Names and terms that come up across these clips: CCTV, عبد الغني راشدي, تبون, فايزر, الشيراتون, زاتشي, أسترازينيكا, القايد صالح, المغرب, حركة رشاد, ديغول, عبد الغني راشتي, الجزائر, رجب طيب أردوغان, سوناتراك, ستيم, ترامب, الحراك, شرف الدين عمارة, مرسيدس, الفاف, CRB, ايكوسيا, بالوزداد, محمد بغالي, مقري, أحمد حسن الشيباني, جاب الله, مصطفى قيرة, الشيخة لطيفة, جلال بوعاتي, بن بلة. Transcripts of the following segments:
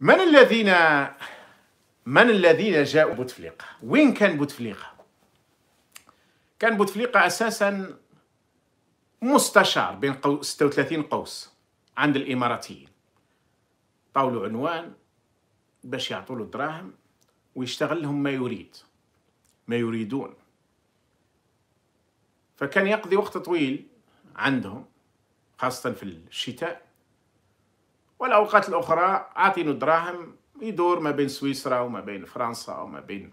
من الذين جاءوا بوتفليقة؟ وين كان بوتفليقة؟ كان بوتفليقة أساسا مستشار بين 36 قوس عند الإماراتيين، طاولوا عنوان باش يعطوا له دراهم ويشتغل لهم ما يريدون. فكان يقضي وقت طويل عندهم خاصة في الشتاء، والأوقات الأخرى عاطينه دراهم يدور ما بين سويسرا وما بين فرنسا وما بين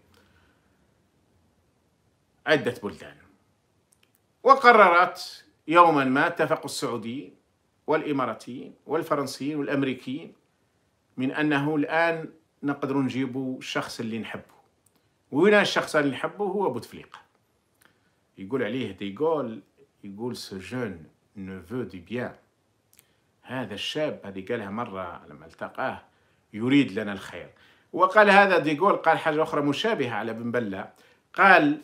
عدة بلدان. وقررت يوما ما، اتفقوا السعوديين والإماراتيين والفرنسيين والأمريكيين من أنه الآن نقدر نجيبوا الشخص اللي نحبه. وين الشخص اللي نحبه؟ هو بوتفليقة. يقول عليه ديغول، يقول سو جون نوفو دي بيان، هذا الشاب، هذه قالها مرة لما التقاه، يريد لنا الخير. وقال هذا ديغول، قال حاجة أخرى مشابهة على بن بلة، قال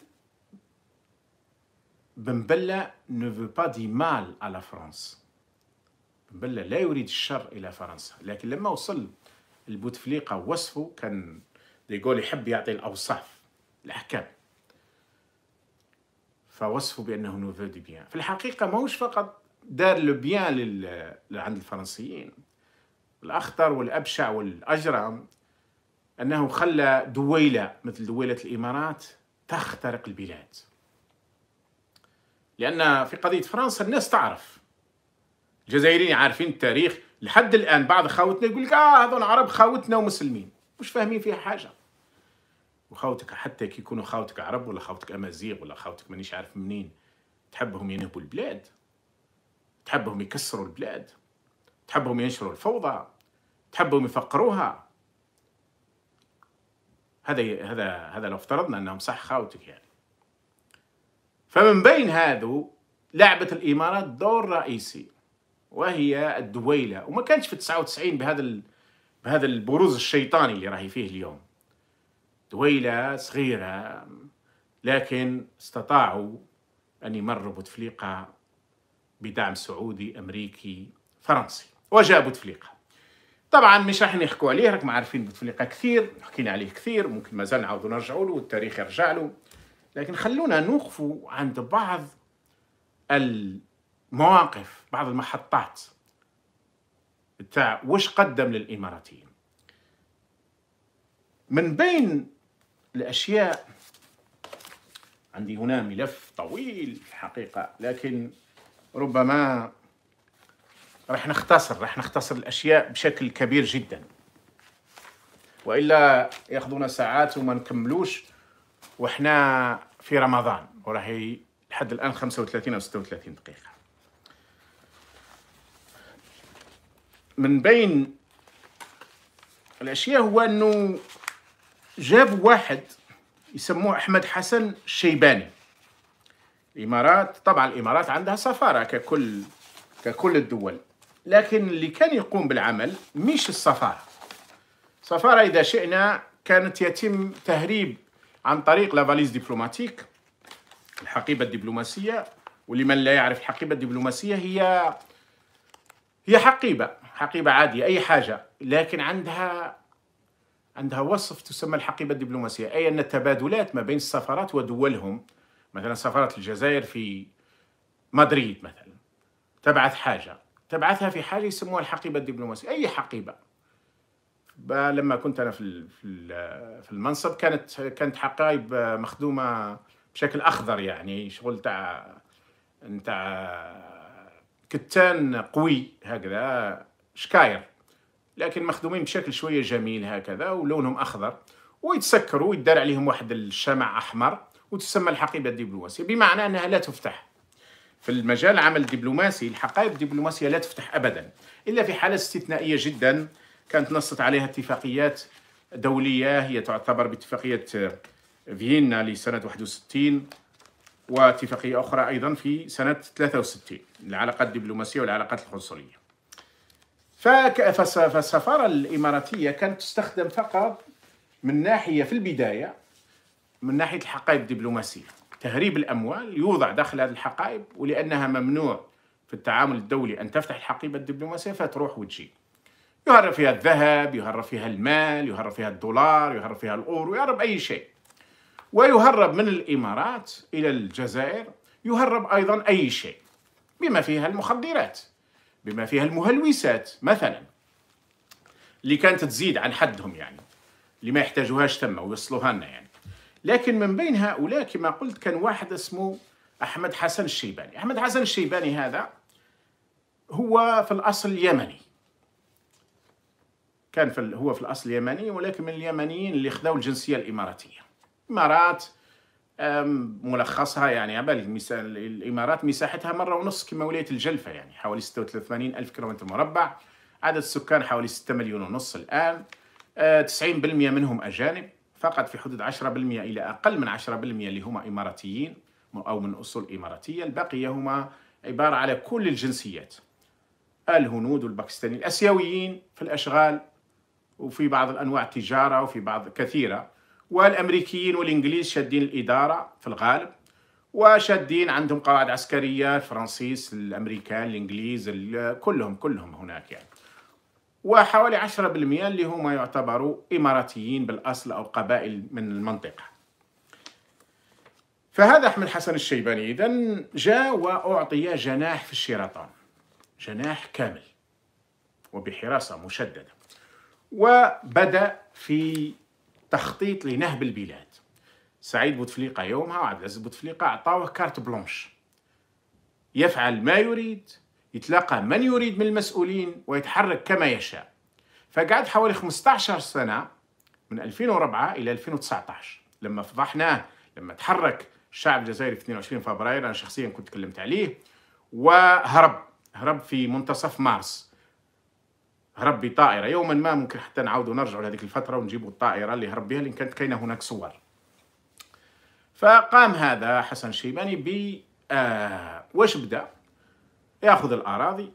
بن بلة ne veut pas du mal à la France. بن بلة لا يريد الشر إلى فرنسا. لكن لما وصل البوتفليقة وصفه، كان ديغول يحب يعطي الأوصاف الأحكام، فوصفه بأنه ne veut du bien. في الحقيقة ماهوش فقط دار لو بيان عند الفرنسيين، الأخطر والأبشع والأجرم أنه خلى دويلة مثل دويلة الإمارات تخترق البلاد. لأن في قضية فرنسا الناس تعرف، الجزائريين عارفين التاريخ لحد الآن. بعض خاوتنا يقول لك هذول عرب خاوتنا ومسلمين، مش فاهمين فيها حاجة. وخاوتك حتى كي يكونوا خاوتك عرب ولا خاوتك أمازيغ ولا خاوتك مانيش عارف منين، تحبهم ينهبوا البلاد، تحبهم يكسروا البلاد، تحبهم ينشروا الفوضى، تحبهم يفقروها. هذا لو افترضنا انهم صح خاوتك يعني. فمن بين هذو لعبت الامارات دور رئيسي، وهي الدويله. وما كانتش في 99 بهذا البروز الشيطاني اللي راهي فيه اليوم. دويله صغيره، لكن استطاعوا ان يمروا بوتفليقة بدعم سعودي امريكي فرنسي، وجاء بوتفليقة. طبعا مش راح نحكوا عليه، راكم عارفين بوتفليقة كثير، حكينا عليه كثير، ممكن مازال نعاودوا نرجعوا له والتاريخ يرجع له. لكن خلونا نوقفوا عند بعض المواقف، بعض المحطات تاع واش قدم للاماراتيين. من بين الاشياء، عندي هنا ملف طويل الحقيقه، لكن ربما راح نختصر الأشياء بشكل كبير جدا، وإلا يأخذونا ساعات وما نكملوش، وإحنا في رمضان وراح لحد الآن 35 أو 36 دقيقة. من بين الأشياء هو أنه جاب واحد يسموه أحمد حسن الشيباني. الإمارات طبعا الإمارات عندها سفارة ككل الدول، لكن اللي كان يقوم بالعمل مش السفارة. السفارة إذا شئنا كانت يتم تهريب عن طريق لافاليز دبلوماتيك، الحقيبة الدبلوماسية. ولمن لا يعرف، الحقيبة الدبلوماسية هي حقيبة عادية أي حاجة، لكن عندها وصف تسمى الحقيبة الدبلوماسية، أي أن التبادلات ما بين السفارات ودولهم، مثلا سفارة الجزائر في مدريد مثلا تبعثها في حاجة يسموها الحقيبة الدبلوماسية، أي حقيبة. لما كنت أنا في المنصب كانت حقائب مخدومة بشكل أخضر، يعني شغل تاع كتان قوي هكذا شكاير، لكن مخدومين بشكل شوية جميل هكذا ولونهم أخضر، ويتسكروا ويدار عليهم واحد الشمع أحمر، وتسمى الحقيبة الدبلوماسية، بمعنى أنها لا تفتح. في المجال العمل الدبلوماسي الحقائب الدبلوماسية لا تفتح أبدا، إلا في حالة استثنائية جدا كانت نصت عليها اتفاقيات دولية، هي تعتبر باتفاقية فيينا لسنة 61، واتفاقية أخرى أيضا في سنة 63، العلاقات الدبلوماسية والعلاقات القنصلية. فالسفارة الإماراتية كانت تستخدم فقط من ناحية، في البداية من ناحية الحقائب الدبلوماسية، تهريب الأموال يوضع داخل هذه الحقائب، ولأنها ممنوع في التعامل الدولي أن تفتح الحقيبة الدبلوماسية فتروح وتجي. يهرب فيها الذهب، يهرب فيها المال، يهرب فيها الدولار، يهرب فيها الأورو، يهرب أي شيء. ويهرب من الإمارات إلى الجزائر، يهرب أيضا أي شيء بما فيها المخدرات، بما فيها المهلوسات مثلا، اللي كانت تزيد عن حدهم يعني، اللي ما يحتاجوهاش تما ويوصلوها لنا يعني. لكن من بين هؤلاء كما قلت كان واحد اسمه أحمد حسن الشيباني. أحمد حسن الشيباني هذا هو في الأصل يمني، كان هو في الأصل يمني، ولكن من اليمنيين اللي خذوا الجنسية الإماراتية. إمارات ملخصها يعني، عبالي الإمارات مساحتها 1.5 كما ولاية الجلفة يعني، حوالي 86,000 كيلومتر مربع، عدد السكان حوالي 6.5 مليون الآن. 90% منهم أجانب، فقط في حدود 10% إلى أقل من 10% اللي هما إماراتيين أو من أصول إماراتية، الباقي هما عبارة على كل الجنسيات، الهنود والباكستاني، الآسيويين في الأشغال وفي بعض الأنواع التجارة وفي بعض كثيرة، والأمريكيين والإنجليز شادين الإدارة في الغالب، وشادين عندهم قواعد عسكرية، الفرنسيس، الأمريكان، الإنجليز، كلهم هناك يعني. وحوالي 10% اللي هما يعتبروا إماراتيين بالأصل أو قبائل من المنطقة. فهذا أحمد حسن الشيباني إذن جاء وأعطي جناح في الشيراتون، جناح كامل وبحراسة مشددة، وبدأ في تخطيط لنهب البلاد. سعيد بوتفليقة يومها وعبد العزيز بوتفليقة أعطاه كارت بلانش، يفعل ما يريد، يتلاقى من يريد من المسؤولين ويتحرك كما يشاء. فقعد حوالي 15 سنة من 2004 إلى 2019 لما فضحناه، لما تحرك الشعب الجزائري في 22 فبراير، أنا شخصيا كنت تكلمت عليه، وهرب في منتصف مارس، هرب بطائرة. يوما ما ممكن حتى نعاودوا نرجعوا لهذيك الفترة ونجيبوا الطائرة اللي هرب بها، لأن كانت كاينة هناك صور. فقام هذا حسن الشيباني ب واش بدأ؟ ياخذ الأراضي،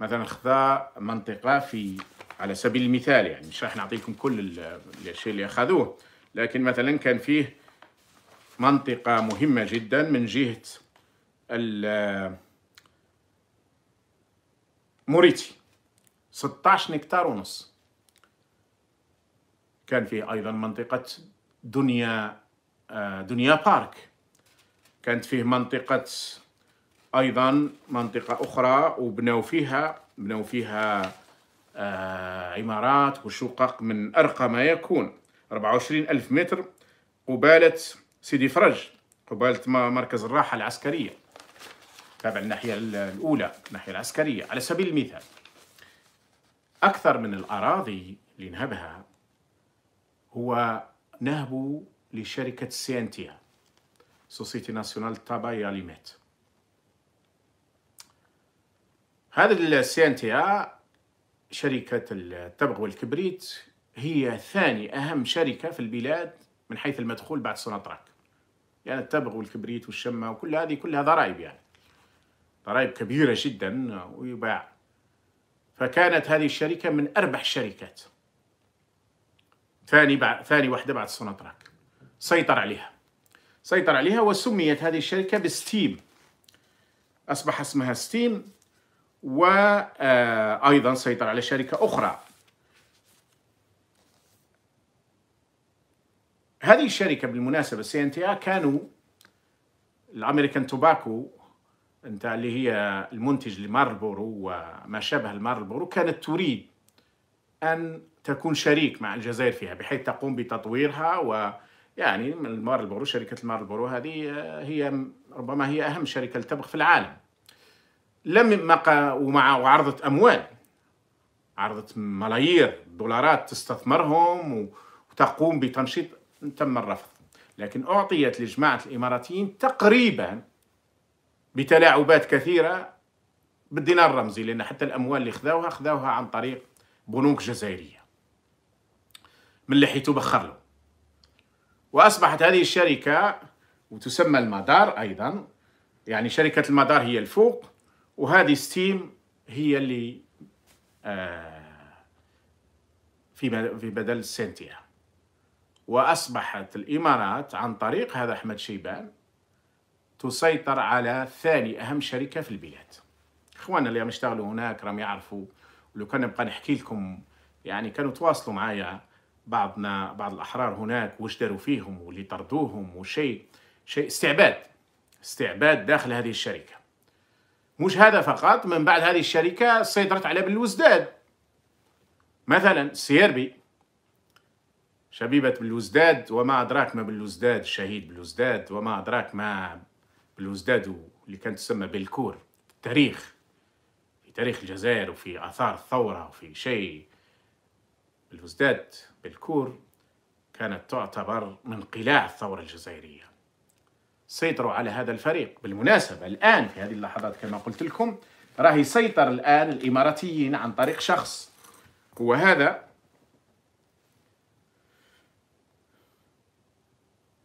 مثلا خذا منطقة في، على سبيل المثال يعني، مش راح نعطيكم كل الشيء اللي أخذوه، لكن مثلا كان فيه منطقة مهمة جدا من جهة موريتي، 16.5 هكتار. كان فيه أيضا منطقة دنيا بارك، كانت فيه منطقة أيضا منطقة أخرى وبنوا فيها عمارات وشقق من أرقى ما يكون، 24,000 متر قبالة سيدي فرج، قبالة مركز الراحة العسكرية، تابع الناحية الأولى، الناحية العسكرية على سبيل المثال. أكثر من الأراضي اللي نهبها هو نهبه لشركة سينتيا، سوسيتي ناسيونال تابا ياليميت. هذا السينتيا شركة التبغ والكبريت، هي ثاني أهم شركة في البلاد من حيث المدخول بعد سوناتراك، يعني التبغ والكبريت والشمة وكل هذه كلها ضرائب يعني، ضرائب كبيرة جدا ويباع. فكانت هذه الشركة من أربح الشركات، ثاني واحدة بعد سوناتراك، سيطر عليها. وسميت هذه الشركة بستيم، أصبح اسمها ستيم. وأيضا سيطر على شركة أخرى. هذه الشركة بالمناسبة سينتيا كانوا الأمريكان توباكو نتاع اللي هي المنتج لمارلبورو وما شابه المارلبورو، كانت تريد أن تكون شريك مع الجزائر فيها بحيث تقوم بتطويرها، ويعني المارلبورو، شركة المارلبورو هذه هي ربما هي أهم شركة للتبغ في العالم. وعرضت أموال، عرضت ملايير الدولارات تستثمرهم وتقوم بتنشيط، تم الرفض. لكن أعطيت لجماعة الإماراتيين تقريبا بتلاعبات كثيرة بالدينار الرمزي، لأن حتى الأموال اللي خذوها عن طريق بنوك جزائرية من اللي حيتو بخرلو. وأصبحت هذه الشركة وتسمى المدار أيضا، يعني شركة المدار هي الفوق، وهذه ستيم هي اللي في بدل سنتيا. وأصبحت الإمارات عن طريق هذا أحمد شيبان تسيطر على ثاني أهم شركة في البلاد. إخواننا اللي عم يشتغلوا هناك راهم يعرفوا لو كان نبقى نحكي لكم يعني كانوا تواصلوا معايا بعض الأحرار هناك واش داروا فيهم واللي طردوهم وشيء استعباد داخل هذه الشركة. مش هذا فقط، من بعد هذه الشركة سيطرت على بالوزداد مثلا سيربي، شبيبة بالوزداد وما أدراك ما بالوزداد، شهيد بالوزداد وما أدراك ما بالوزداد، اللي كانت تسمى بالكور في التاريخ، في تاريخ الجزائر وفي آثار الثورة وفي شيء. بالوزداد بالكور كانت تعتبر من قلاع الثورة الجزائرية. سيطروا على هذا الفريق. بالمناسبة الآن في هذه اللحظات كما قلت لكم راه يسيطر الآن الإماراتيين عن طريق شخص، هو هذا،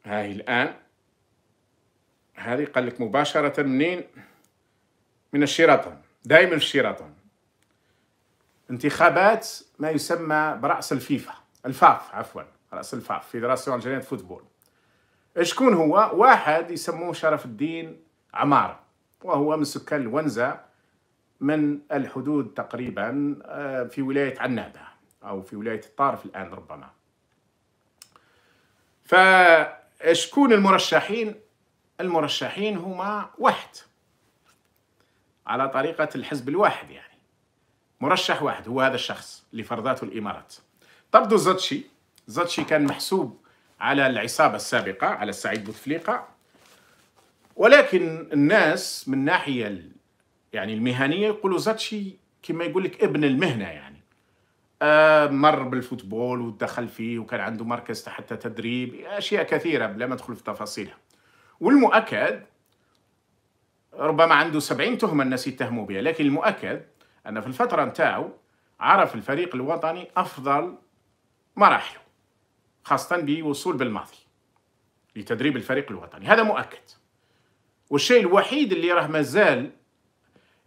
هاي الآن هذه قال لك مباشرة منين؟ من الشيراتون، دائما الشيراتون. انتخابات ما يسمى برأس الفيفا، الفاف عفوا، رأس الفاف، فيدراسيون جنرال فوتبول. شكون هو؟ واحد يسموه شرف الدين عمارة، وهو من سكان الونزة، من الحدود تقريبا في ولاية عنابة أو في ولاية الطارف الآن ربما. فشكون المرشحين؟ المرشحين هما واحد على طريقة الحزب الواحد، يعني مرشح واحد هو هذا الشخص اللي فرضاته الإمارات. طردوا زاتشي، زاتشي كان محسوب على العصابة السابقة على السعيد بوتفليقة، ولكن الناس من ناحية يعني المهنية يقولوا زاتشي كما يقول لك ابن المهنة، يعني مر بالفوتبول ودخل فيه وكان عنده مركز حتى تدريب، أشياء كثيرة بلا ما ندخل في تفاصيلها. والمؤكد ربما عنده 70 تهمة الناس يتهموا بها، لكن المؤكد أن في الفترة نتاعو عرف الفريق الوطني أفضل مراحله، خاصة بوصول بالماضي لتدريب الفريق الوطني، هذا مؤكد. والشيء الوحيد اللي راه مازال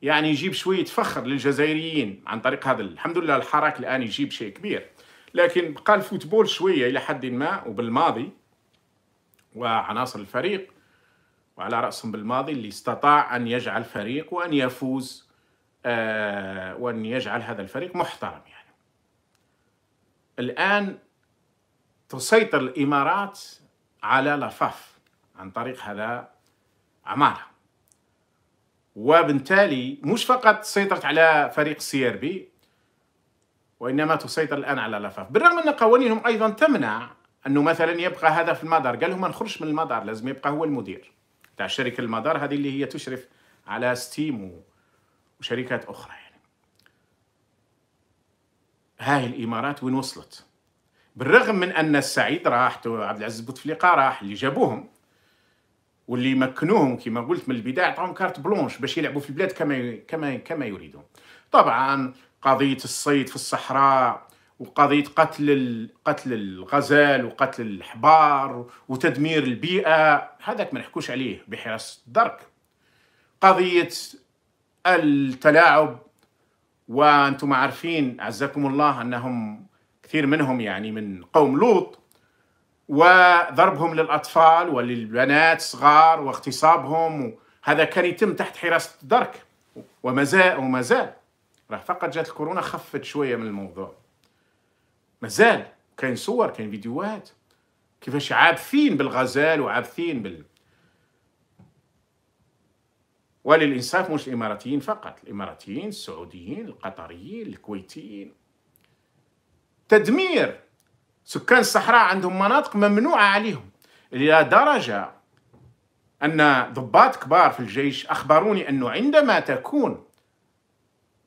يعني يجيب شوية فخر للجزائريين عن طريق هذا، الحمد لله الحراك الآن يجيب شيء كبير، لكن بقى الفوتبول شوية إلى حد ما، وبالماضي وعناصر الفريق وعلى رأسهم بالماضي اللي استطاع أن يجعل فريق وأن يفوز وأن يجعل هذا الفريق محترم. يعني الآن تسيطر الإمارات على لفاف عن طريق هذا عمارة، وبالتالي مش فقط سيطرت على فريق CRB وإنما تسيطر الآن على لفاف، بالرغم أن قوانينهم أيضا تمنع أنه مثلا يبقى هذا في المدار، قال لهم ما نخرجش من المدار، لازم يبقى هو المدير تاع شركة المدار هذه اللي هي تشرف على ستيم وشركات أخرى. يعني هاي الإمارات وين وصلت، بالرغم من أن السعيد راح وعبد العزيز بوتفليقة راح، اللي جابوهم واللي مكنوهم كما قلت من البداية عطاهم كارت بلونش باش يلعبوا في البلاد كما يريدون. طبعا قضية الصيد في الصحراء وقضية قتل الغزال وقتل الحبار وتدمير البيئة، هذاك ما نحكوش عليه بحرص الدرك. قضية التلاعب، وأنتم عارفين عزكم الله أنهم كثير منهم يعني من قوم لوط، وضربهم للأطفال وللبنات صغار واغتصابهم، هذا كان يتم تحت حراسة الدرك ومازال راه فقط جات الكورونا خفت شوية من الموضوع، مازال كاين صور كاين فيديوهات كيفاش عابثين بالغزال وعابثين وللإنصاف مش الإماراتيين فقط، الإماراتيين السعوديين القطريين الكويتيين، تدمير سكان الصحراء، عندهم مناطق ممنوعة عليهم، إلى درجة أن ضباط كبار في الجيش أخبروني أنه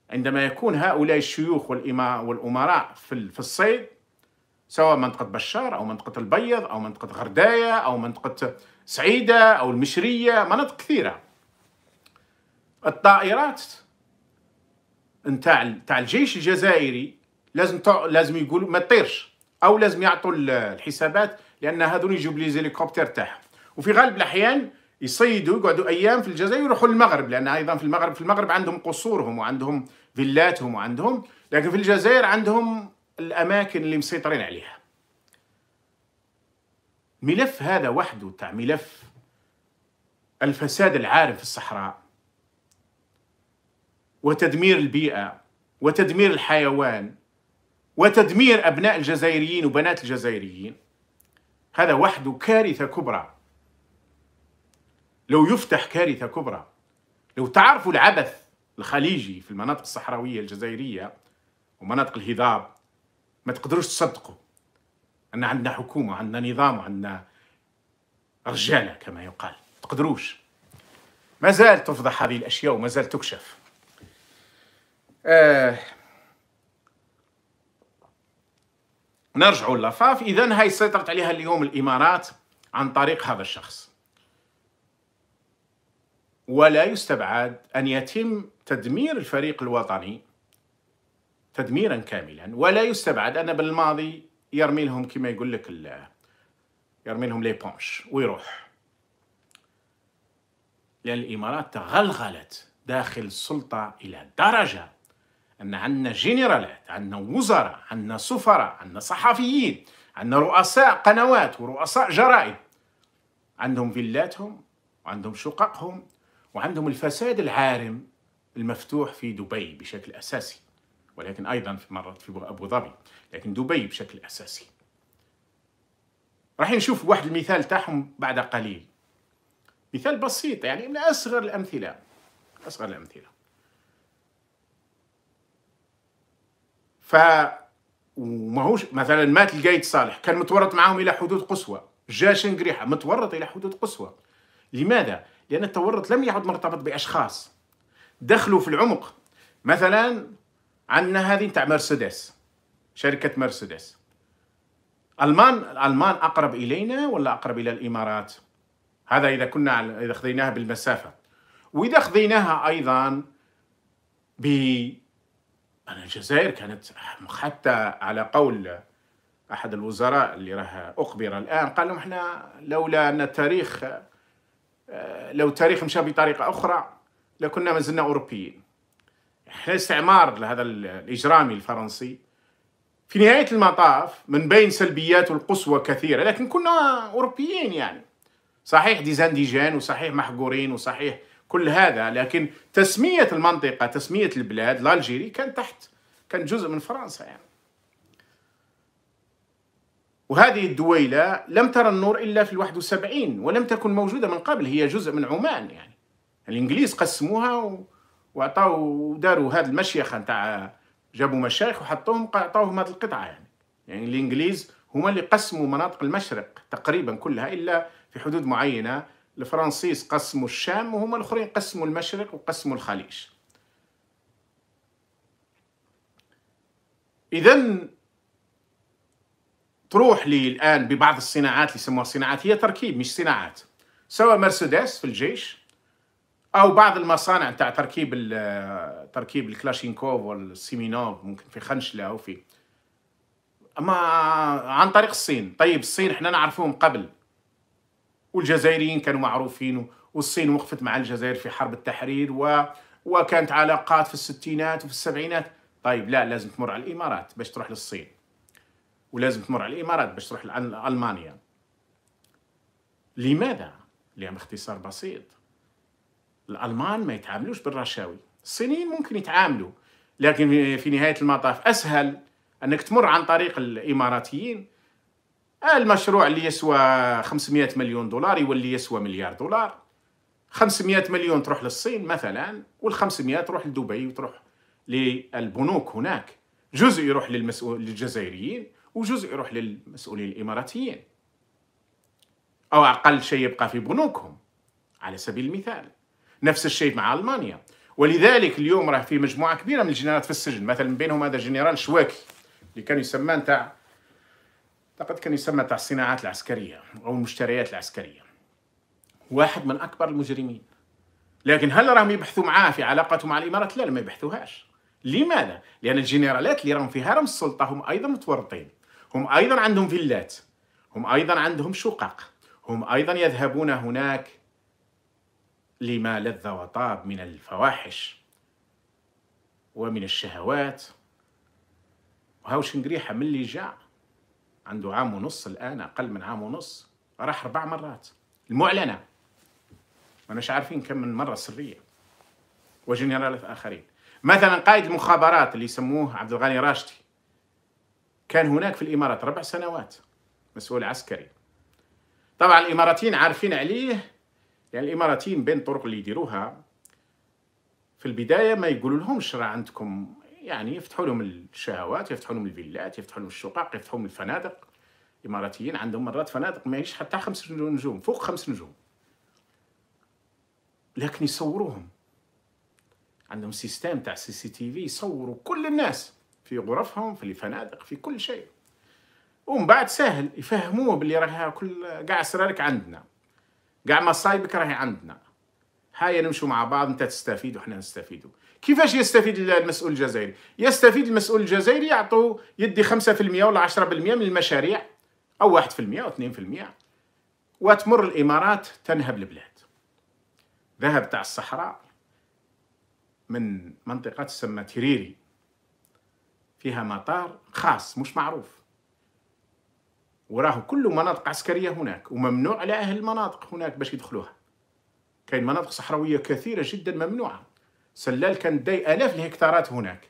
عندما يكون هؤلاء الشيوخ والأمراء في الصيد، سواء منطقة بشار أو منطقة البيض أو منطقة غرداية أو منطقة سعيدة أو المشرية، مناطق كثيرة، الطائرات نتاع الجيش الجزائري لازم يقولوا ما تطيرش، أو لازم يعطوا الحسابات، لأن هذول يجيبوا لي زيليكوبتر تاعهم، وفي غالب الأحيان يصيدوا يقعدوا أيام في الجزائر ويروحوا للمغرب، لأن أيضا في المغرب عندهم قصورهم وعندهم فيلاتهم وعندهم، لكن في الجزائر عندهم الأماكن اللي مسيطرين عليها. ملف هذا وحده تاع ملف الفساد العارم في الصحراء وتدمير البيئة وتدمير الحيوان وتدمير أبناء الجزائريين وبنات الجزائريين، هذا وحده كارثة كبرى. لو يفتح كارثة كبرى. لو تعرفوا العبث الخليجي في المناطق الصحراوية الجزائرية ومناطق الهضاب ما تقدروش تصدقوا أن عندنا حكومة، عندنا نظام، عندنا رجالة كما يقال. ما تقدروش. ما زال تفضح هذه الأشياء وما زال تكشف. نرجعوا للفاف. إذن هاي سيطرت عليها اليوم الإمارات عن طريق هذا الشخص، ولا يستبعد أن يتم تدمير الفريق الوطني تدميرا كاملا، ولا يستبعد أن بالماضي يرمي لهم كما يقول لك يرمي لهم لي بونش ويروح، لأن الإمارات تغلغلت داخل السلطة إلى درجة أن عندنا جنرالات، عندنا وزراء، عندنا سفراء، عندنا صحفيين، عندنا رؤساء قنوات ورؤساء جرائد عندهم فيلاتهم وعندهم شققهم وعندهم الفساد العارم المفتوح في دبي بشكل أساسي، ولكن أيضا في مرات في أبو ظبي، لكن دبي بشكل أساسي. راح نشوف واحد المثال تاعهم بعد قليل، مثال بسيط يعني من أصغر الأمثلة، أصغر الأمثلة. وماهوش مثلا مات القايد صالح، كان متورط معهم إلى حدود قصوى، جا شنقريح متورط إلى حدود قصوى. لماذا؟ لأن التورط لم يعد مرتبط بأشخاص، دخلوا في العمق. مثلا عندنا هذه نتاع مرسيدس، شركة مرسيدس. الألمان أقرب إلينا ولا أقرب إلى الإمارات؟ هذا إذا كنا إذا خذيناها بالمسافة، وإذا خذيناها أيضا ب الجزائر كانت حتى على قول أحد الوزراء اللي راه أخبر الآن، قال لهم إحنا لولا أن التاريخ لو التاريخ مشى بطريقة أخرى لكنا مازلنا أوروبيين. إحنا استعمار لهذا الإجرامي الفرنسي في نهاية المطاف من بين سلبياته القصوى كثيرة، لكن كنا أوروبيين يعني، صحيح ديزانديجان وصحيح محقورين وصحيح كل هذا، لكن تسمية المنطقة تسمية البلاد الألجيري كان تحت، كان جزء من فرنسا يعني. وهذه الدويلة لم ترى النور إلا في 71 ولم تكن موجودة من قبل، هي جزء من عمان يعني. الإنجليز قسموها وعطاو وداروا هذه المشيخة نتاع، جابوا مشايخ وحطوهم عطاوهم هذه القطعة يعني. يعني الإنجليز هما اللي قسموا مناطق المشرق تقريبا كلها إلا في حدود معينة، الفرنسيس قسموا الشام وهم الآخرين قسموا المشرق وقسموا الخليج. إذن تروح لي الآن ببعض الصناعات اللي يسموها صناعات، هي تركيب مش صناعات، سواء مرسيدس في الجيش أو بعض المصانع تاع تركيب الكلاشينكوف والسيمينوف ممكن في خنشلة أو في، أما عن طريق الصين. طيب الصين احنا نعرفوهم قبل، والجزائريين كانوا معروفين، والصين وقفت مع الجزائر في حرب التحرير وكانت علاقات في الستينات وفي السبعينات. طيب لا، لازم تمر على الإمارات باش تروح للصين، ولازم تمر على الإمارات باش تروح لألمانيا. لماذا؟ لأن باختصار بسيط الألمان ما يتعاملوش بالرشاوي، الصينيين ممكن يتعاملوا، لكن في نهاية المطاف أسهل أنك تمر عن طريق الإماراتيين. المشروع اللي يسوى 500 مليون دولار يولي يسوى مليار دولار، 500 مليون تروح للصين مثلا، وال500 تروح لدبي وتروح للبنوك هناك، جزء يروح للجزائريين وجزء يروح للمسؤولين الإماراتيين، أو أقل شيء يبقى في بنوكهم على سبيل المثال. نفس الشيء مع ألمانيا، ولذلك اليوم راه في مجموعة كبيرة من الجنرالات في السجن، مثلا من بينهم هذا الجنرال شواكي اللي كان يسمى نتاع، لقد كان يسمى تاع الصناعات العسكرية أو المشتريات العسكرية، واحد من أكبر المجرمين. لكن هل راهم يبحثوا معاه في علاقته مع الإمارات؟ لا، ما يبحثوهاش. لماذا؟ لأن الجنرالات اللي راهم في هرم السلطة هم أيضا متورطين، هم أيضا عندهم فيلات، هم أيضا عندهم شقق، هم أيضا يذهبون هناك لما لذ وطاب من الفواحش ومن الشهوات. وهاو شنقريحة من اللي جاء عنده عام ونص الآن، أقل من عام ونص، راح 4 مرات المعلنة، ما ناش عارفين كم من مرة سرية، وجنرالات آخرين. مثلا قائد المخابرات اللي يسموه عبد الغني راشتي كان هناك في الإمارات 4 سنوات مسؤول عسكري. طبعا الإماراتيين عارفين عليه، يعني الإماراتيين بين الطرق اللي يديروها في البداية ما يقولوا لهمش راه عندكم، يعني يفتحوا لهم الشهوات، يفتحوا لهم الفيلات، يفتحوا لهم الشقق، يفتحوا لهم الفنادق. الإماراتيين عندهم مرات فنادق ما هيش حتى 5 نجوم، فوق 5 نجوم، لكن يصوروهم. عندهم سيستم تاع CCTV، يصوروا كل الناس في غرفهم، في الفنادق، في كل شيء. ومن بعد سهل يفهموه باللي راها كل كاع اسرارك عندنا، كاع مصايبك راهي عندنا، هيا نمشوا مع بعض، انت تستفيد وحنا نستفيدوا. كيفاش يستفيد المسؤول الجزائري؟ يستفيد المسؤول الجزائري يعطوا يدي 5% ولا 10% من المشاريع، او 1% او 2%، وتمر الامارات تنهب البلاد. ذهب تاع الصحراء من منطقة تسمى تيريري، فيها مطار خاص مش معروف، وراه كله مناطق عسكرية هناك، وممنوع على أهل المناطق هناك باش يدخلوها. كاين مناطق صحراوية كثيرة جدا ممنوعة. سلال كان داي آلاف الهكتارات هناك.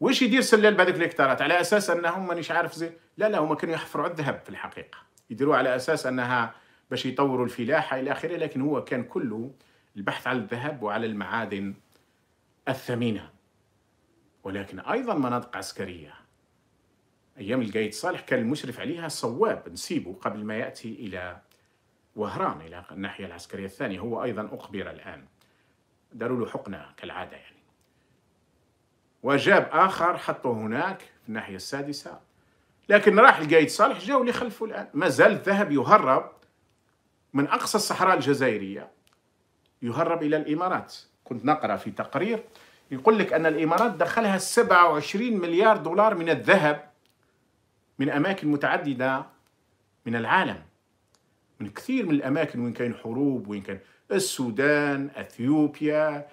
واش يدير سلال بهذوك الهكتارات؟ على أساس أنهم مانيش عارف زي، لا لا، هما كانوا يحفروا على الذهب في الحقيقة، يديروه على أساس أنها باش يطوروا الفلاحة إلى آخره، لكن هو كان كله البحث على الذهب وعلى المعادن الثمينة. ولكن أيضا مناطق عسكرية أيام القايد صالح كان المشرف عليها صواب نسيبه قبل ما يأتي إلى وهران إلى الناحية العسكرية الثانية، هو أيضا أخبر الآن، داروا له حقنة كالعادة يعني. وجاب آخر حطوه هناك في الناحية السادسة، لكن راح القايد صالح، جاو اللي خلفه الآن. ما زال الذهب يهرب من أقصى الصحراء الجزائرية، يهرب إلى الإمارات. كنت نقرأ في تقرير يقول لك أن الإمارات دخلها 27 مليار دولار من الذهب من أماكن متعددة من العالم، من كثير من الأماكن وين كاين حروب، وين كان السودان، أثيوبيا،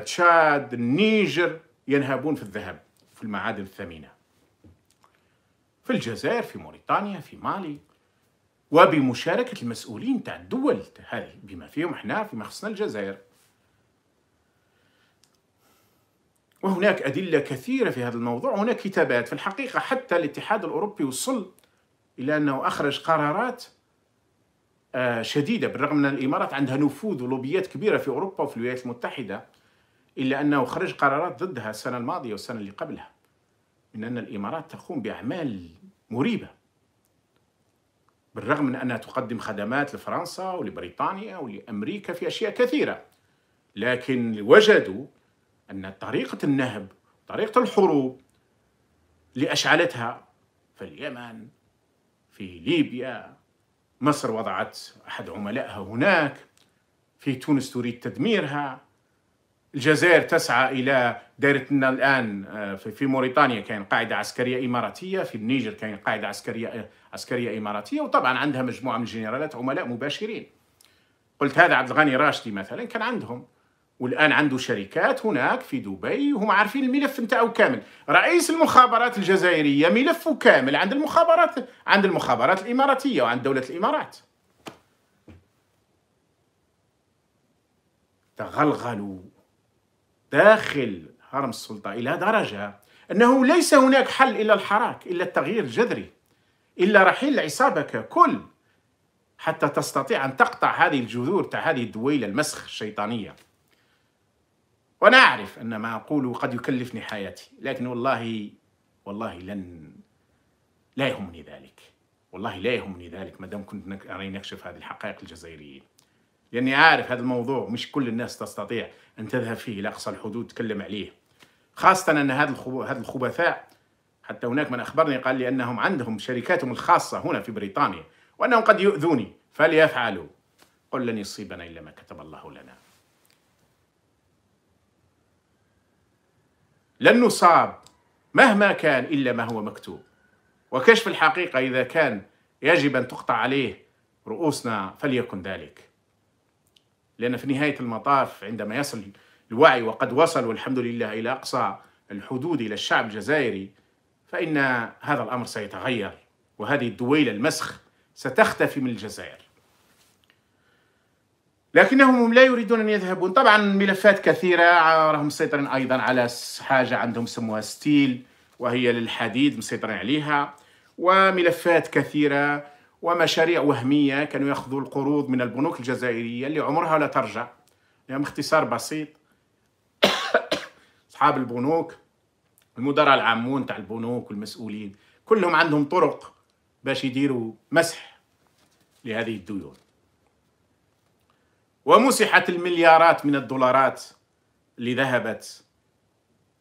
تشاد، النيجر، ينهبون في الذهب في المعادن الثمينة، في الجزائر، في موريتانيا، في مالي، وبمشاركة المسؤولين تاع الدول هذه بما فيهم احنا فيما خصنا الجزائر. وهناك أدلة كثيرة في هذا الموضوع، هناك كتابات في الحقيقة، حتى الاتحاد الأوروبي وصل إلى أنه أخرج قرارات شديدة، بالرغم من الإمارات عندها نفوذ ولوبيات كبيرة في أوروبا وفي الولايات المتحدة، إلا أنه خرج قرارات ضدها السنة الماضية والسنة اللي قبلها، من أن الإمارات تقوم بأعمال مريبة، بالرغم من أنها تقدم خدمات لفرنسا ولبريطانيا ولأمريكا في أشياء كثيرة، لكن وجدوا أن طريقة النهب، طريقة الحروب اللي أشعلتها في اليمن، في ليبيا، مصر وضعت أحد عملائها هناك، في تونس تريد تدميرها، الجزائر تسعى إلى دائرتنا الآن، في موريتانيا كان قاعدة عسكرية إماراتية، في النيجر كان قاعدة عسكرية إماراتية، وطبعا عندها مجموعة من الجنرالات عملاء مباشرين. قلت هذا عبد الغني راشدي مثلا كان عندهم، والآن عنده شركات هناك في دبي، وهم عارفين الملف نتاعو كامل. رئيس المخابرات الجزائرية ملفه كامل عند المخابرات، عند المخابرات الإماراتية وعند دولة الإمارات. تغلغلوا داخل هرم السلطة إلى درجة أنه ليس هناك حل إلا الحراك، إلا التغيير الجذري، إلا رحيل العصابة ككل، حتى تستطيع أن تقطع هذه الجذور تاع هذه الدويلة المسخ الشيطانية. وأنا أعرف أن ما أقوله قد يكلفني حياتي، لكن والله والله لا يهمني ذلك، والله لا يهمني ذلك ما دام كنت أريد نكشف هذه الحقائق الجزائريين، لأني عارف هذا الموضوع مش كل الناس تستطيع أن تذهب فيه لأقصى الحدود تتكلم عليه، خاصة أن هذا الخبثاء، حتى هناك من أخبرني قال لي أنهم عندهم شركاتهم الخاصة هنا في بريطانيا وأنهم قد يؤذوني فليفعلوا. قل لن يصيبنا إلا ما كتب الله لنا، لن نصاب مهما كان إلا ما هو مكتوب. وكشف الحقيقة إذا كان يجب أن تقطع عليه رؤوسنا فليكن ذلك، لأن في نهاية المطاف عندما يصل الوعي، وقد وصل والحمد لله إلى أقصى الحدود إلى الشعب الجزائري، فإن هذا الأمر سيتغير، وهذه الدويلة المسخ ستختفي من الجزائر. لكنهم لا يريدون أن يذهبون. طبعا ملفات كثيرة، راهم مسيطرين أيضا على حاجة عندهم سموها ستيل وهي للحديد، مسيطرين عليها، وملفات كثيرة ومشاريع وهمية. كانوا يأخذوا القروض من البنوك الجزائرية اللي عمرها لا ترجع. يعني اختصار بسيط، أصحاب البنوك، المدراء العامون تاع البنوك والمسؤولين كلهم عندهم طرق باش يديروا مسح لهذه الديون. ومسحت المليارات من الدولارات اللي ذهبت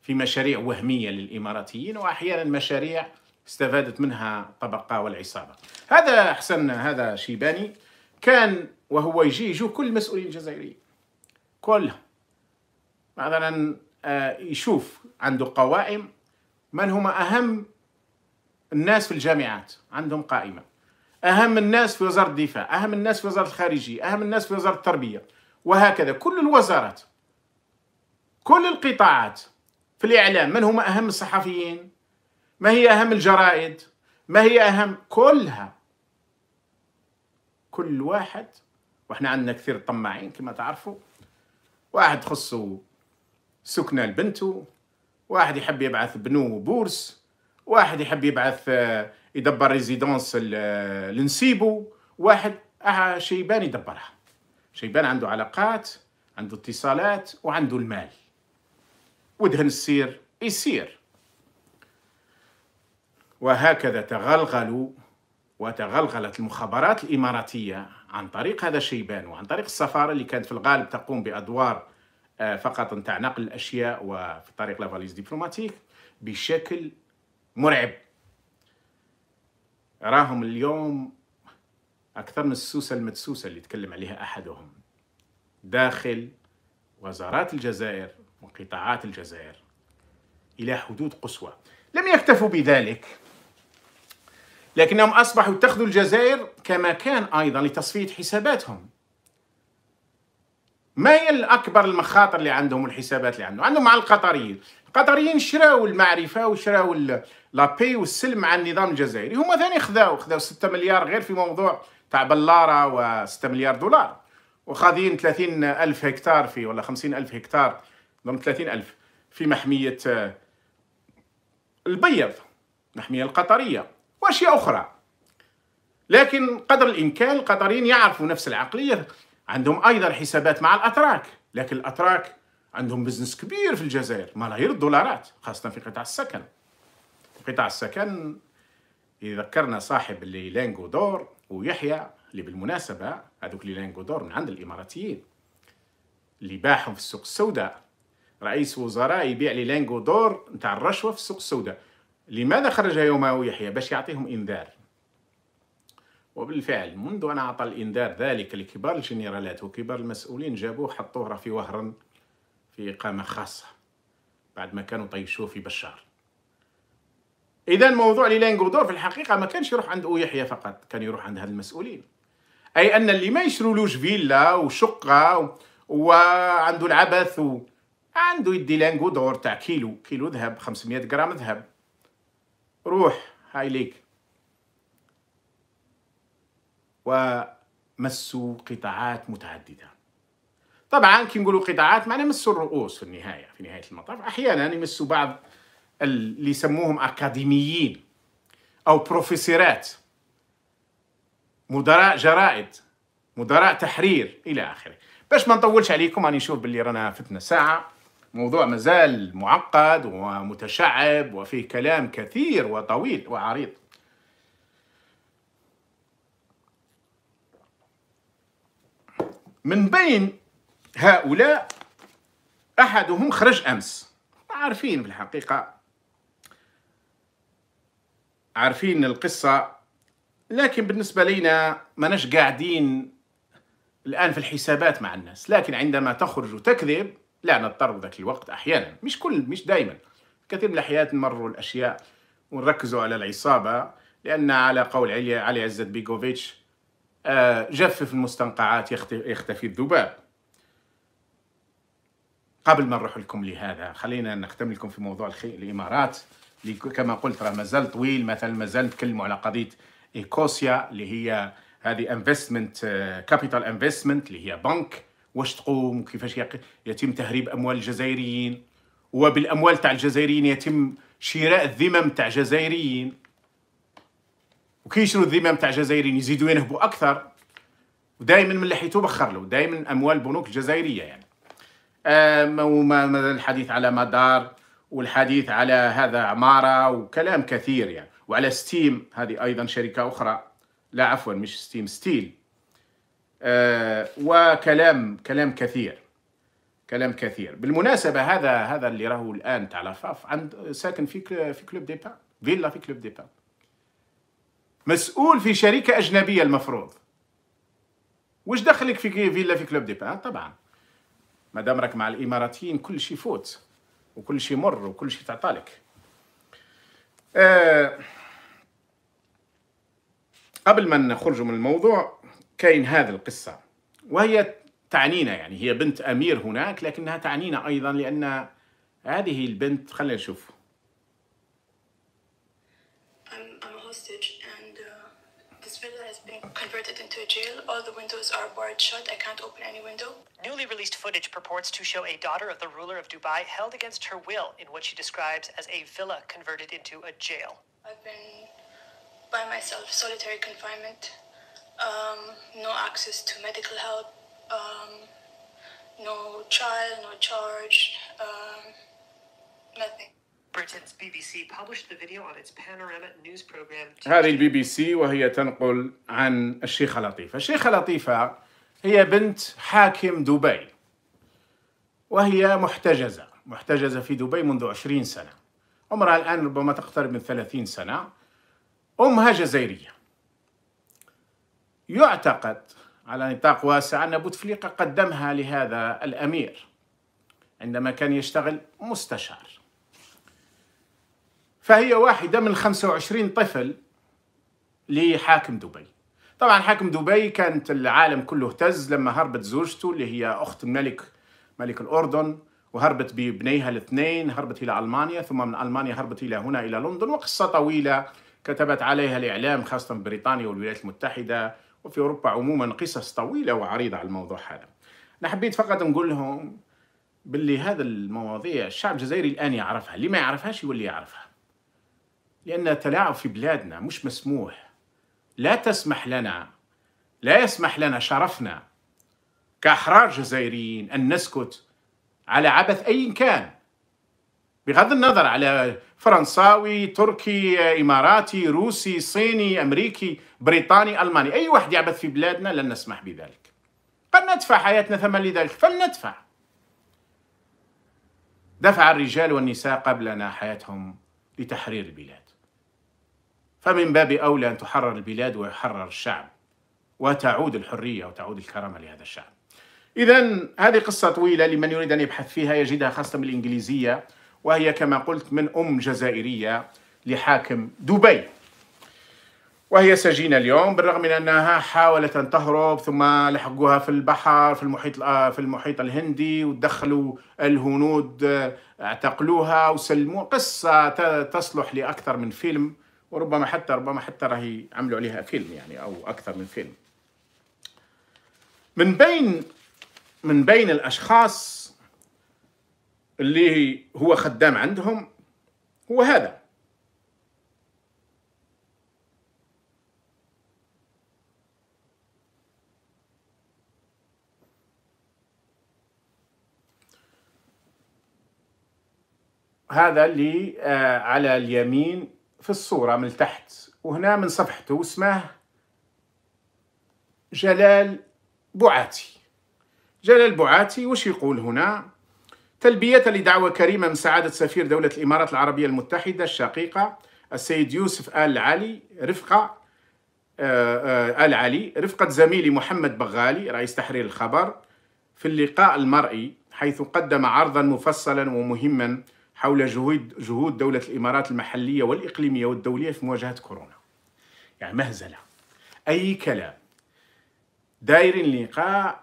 في مشاريع وهمية للإماراتيين، وأحيانا مشاريع استفادت منها الطبقة والعصابة. هذا حسن، هذا شيباني كان وهو يجي كل المسؤولين الجزائريين كلهم، مثلا يشوف عنده قوائم من هما أهم الناس في الجامعات، عندهم قائمة أهم الناس في وزارة الدفاع، أهم الناس في وزارة الخارجية، أهم الناس في وزارة التربية، وهكذا كل الوزارات، كل القطاعات. في الإعلام من هم أهم الصحفيين، ما هي أهم الجرائد، ما هي أهم، كلها كل واحد. وإحنا عندنا كثير طماعين كما تعرفوا، واحد خصو سكنة لبنته، واحد يحب يبعث بنوه بورس، واحد يحب يبعث يدبر ريزيدونس لنسيبو، واحد شيبان يدبرها. شيبان عنده علاقات، عنده اتصالات، وعنده المال، ودهن السير يسير. وهكذا تغلغلوا وتغلغلت المخابرات الإماراتية عن طريق هذا الشيبان، وعن طريق السفارة اللي كانت في الغالب تقوم بأدوار فقط نتاع نقل الأشياء وفي طريق لافاليز ديبلوماتيك بشكل مرعب. راهم اليوم أكثر من السوسة المدسوسة اللي تكلم عليها أحدهم داخل وزارات الجزائر وقطاعات الجزائر إلى حدود قصوى. لم يكتفوا بذلك، لكنهم أصبحوا يتخذوا الجزائر كمكان أيضا لتصفية حساباتهم. ما هي الأكبر المخاطر اللي عندهم؟ الحسابات اللي عندهم مع القطريين. القطريين شراو المعرفة وشراو لابي والسلم عن النظام الجزائري. هما ثاني خذاو 6 مليار غير في موضوع تاع بلارة، و6 مليار دولار، وخاذين 30,000 هكتار في، ولا 50,000 هكتار، ضمن 30,000 في محمية البيض، المحمية القطرية، وأشياء أخرى. لكن قدر الإمكان القطريين يعرفوا نفس العقلية. عندهم أيضا حسابات مع الأتراك، لكن الأتراك عندهم بزنس كبير في الجزائر، ملايير الدولارات، خاصة في قطاع السكن. قطاع السكن يذكرنا صاحب اللي لانغو دور ويحيى، اللي بالمناسبة هذوك اللي لانغو دور من عند الإماراتيين اللي باحهم في السوق السوداء. رئيس وزراء يبيع لي لانغو دور نتاع الرشوة في السوق السوداء. لماذا خرجها يوماوي يحيى؟ باش يعطيهم إنذار. وبالفعل منذ أن أعطى الإنذار ذلك لكبار الجنرالات وكبار المسؤولين، جابوه حطوه في وهرن في إقامة خاصة بعد ما كانوا طيشوه في بشار. إذا موضوع ليلانغودور في الحقيقة ما كانش يروح عند يحيى فقط، كان يروح عند هاد المسؤولين. أي أن اللي ما يشرولوش فيلا وشقة وعنده العبث عنده يدي لانغودور تاع كيلو ذهب، 500 جرام ذهب، روح هاي ليك. ومسوا قطاعات متعددة. طبعا كي نقولوا قطاعات معناها مسوا الرؤوس في النهاية، في نهاية المطاف. أحيانا يمسوا بعض اللي يسموهم أكاديميين أو بروفيسورات، مدراء جرائد، مدراء تحرير، إلى آخره. باش ما نطولش عليكم، راني نشوف باللي رانا فتنا ساعة، موضوع مازال معقد ومتشعب وفيه كلام كثير وطويل وعريض. من بين هؤلاء أحدهم خرج أمس، عارفين في الحقيقة، عارفين القصة، لكن بالنسبة لينا ماناش قاعدين الآن في الحسابات مع الناس. لكن عندما تخرج وتكذب لا نضطر ذاك الوقت أحيانا، مش دائما، كثير من الأحيان نمروا الأشياء ونركزوا على العصابة، لأن على قول علي عزت بيكوفيتش جفف المستنقعات يختفي الذباب. قبل ما نروح لكم لهذا خلينا نختم لكم في موضوع الإمارات اللي كما قلت راه مازال طويل. مثلا مازال نتكلموا على قضية ايكوسيا اللي هي هذه انفستمنت كابيتال انفستمنت اللي هي بنك واش تقوم وكيفاش يتم تهريب اموال الجزائريين، وبالاموال تاع الجزائريين يتم شراء الذمم تاع جزائريين، وكي يشروا الذمم تاع جزائريين يزيدوا ينهبوا اكثر، ودائما من لحيته بخر له دائما اموال البنوك الجزائريه يعني. الحديث على مدار والحديث على هذا عماره وكلام كثير يعني، وعلى ستيم هذه ايضا شركه اخرى، لا عفوا مش ستيم، ستيل، وكلام كثير. بالمناسبه هذا اللي راهو الان تاع لافاف عند ساكن في كلوب ديبا، فيلا في كلوب ديبا، مسؤول في شركه اجنبيه المفروض. واش دخلك في فيلا في كلوب ديبا؟ طبعا مادام راك مع الاماراتيين كل شيء فوت وكل شيء مر وكل شيء تعطالك. قبل ما نخرجوا من الموضوع كاين هذه القصة وهي تعنينا يعني، هي بنت أمير هناك لكنها تعنينا أيضا، لأن هذه البنت خلينا نشوف. Converted into a jail. All the windows are barred shut. I can't open any window. Newly released footage purports to show a daughter of the ruler of Dubai held against her will in what she describes as a villa converted into a jail. I've been by myself, solitary confinement, no access to medical help, no trial, no charge, nothing. Britain's BBC published the video on its panorama news program. هذه البي بي سي وهي تنقل عن الشيخة لطيفة. الشيخة لطيفة هي بنت حاكم دبي، وهي محتجزة في دبي منذ 20 سنة، عمرها الآن ربما تقترب من 30 سنة، أمها جزائرية. يعتقد على نطاق واسع أن بوتفليقة قدمها لهذا الأمير عندما كان يشتغل مستشار. فهي واحدة من 25 طفل لحاكم دبي. طبعا حاكم دبي كانت العالم كله اهتز لما هربت زوجته اللي هي أخت ملك الأردن، وهربت ببنيها الاثنين، هربت إلى ألمانيا، ثم من ألمانيا هربت إلى هنا إلى لندن، وقصة طويلة كتبت عليها الإعلام خاصة بريطانيا والولايات المتحدة وفي أوروبا عموما، قصص طويلة وعريضة على الموضوع هذا. أنا حبيت فقط نقول لهم باللي هذا المواضيع الشعب الجزائري الآن يعرفها، اللي ما يعرفهاش يولي يعرفها، لأن التلاعب في بلادنا مش مسموح، لا يسمح لنا شرفنا كأحرار جزائريين أن نسكت على عبث أي كان، بغض النظر على فرنساوي، تركي، إماراتي، روسي، صيني، أمريكي، بريطاني، ألماني، أي واحد يعبث في بلادنا لن نسمح بذلك. قد ندفع حياتنا ثمن لذلك، فلندفع. دفع الرجال والنساء قبلنا حياتهم لتحرير البلاد، فمن باب أولى أن تحرر البلاد ويحرر الشعب وتعود الحرية وتعود الكرامة لهذا الشعب. إذن هذه قصة طويلة، لمن يريد أن يبحث فيها يجدها خاصة بالإنجليزية، وهي كما قلت من أم جزائرية لحاكم دبي، وهي سجينة اليوم بالرغم من أنها حاولت أن تهرب ثم لحقوها في البحر في المحيط الهندي، ودخلوا الهنود اعتقلوها وسلموا. قصة تصلح لأكثر من فيلم، وربما حتى راهي عملوا عليها فيلم يعني أو أكثر من فيلم. من بين الأشخاص اللي هو خدام عندهم هو هذا، اللي على اليمين في الصورة من تحت وهنا من صفحته، اسمه جلال بوعاتي. جلال بوعاتي وش يقول هنا؟ تلبية لدعوة كريمة من سعادة سفير دولة الإمارات العربية المتحدة الشقيقة السيد يوسف آل علي رفقة زميلي محمد بغالي رئيس تحرير الخبر في اللقاء المرئي، حيث قدم عرضا مفصلا ومهما حول جهود دولة الإمارات المحلية والإقليمية والدولية في مواجهة كورونا. يعني مهزلة، أي كلام، داير اللقاء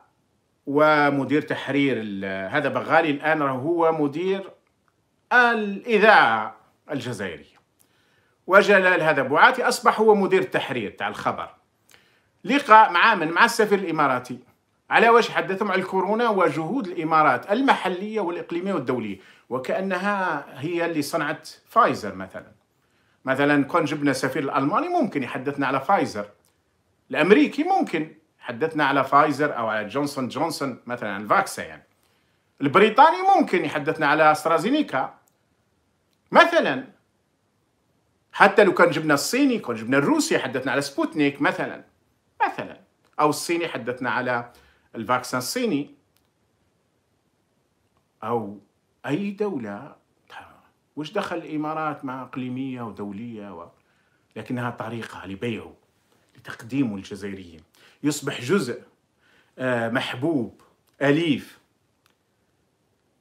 ومدير تحرير هذا بغالي الآن هو مدير الإذاعة الجزائرية، وجلال هذا بوعاتي أصبح هو مدير التحرير تاع الخبر، لقاء مع من؟ مع السفير الإماراتي. على واش؟ حدثهم على الكورونا وجهود الإمارات المحلية والإقليمية والدولية، وكأنها هي اللي صنعت فايزر مثلا كون جبنا سفير الألماني ممكن يحدثنا على فايزر، الأمريكي ممكن حدثنا على فايزر أو على جونسون جونسون مثلا عن فاكسا يعني، البريطاني ممكن يحدثنا على أسترازينيكا مثلا، حتى لو كان جبنا الصيني كون جبنا الروسي حدثنا على سبوتنيك مثلا أو الصيني حدثنا على الفاكسان الصيني، أو أي دولة. وش دخل الإمارات مع إقليمية ودولية لكنها طريقة لبيعه لتقديمه الجزائريين، يصبح جزء محبوب أليف.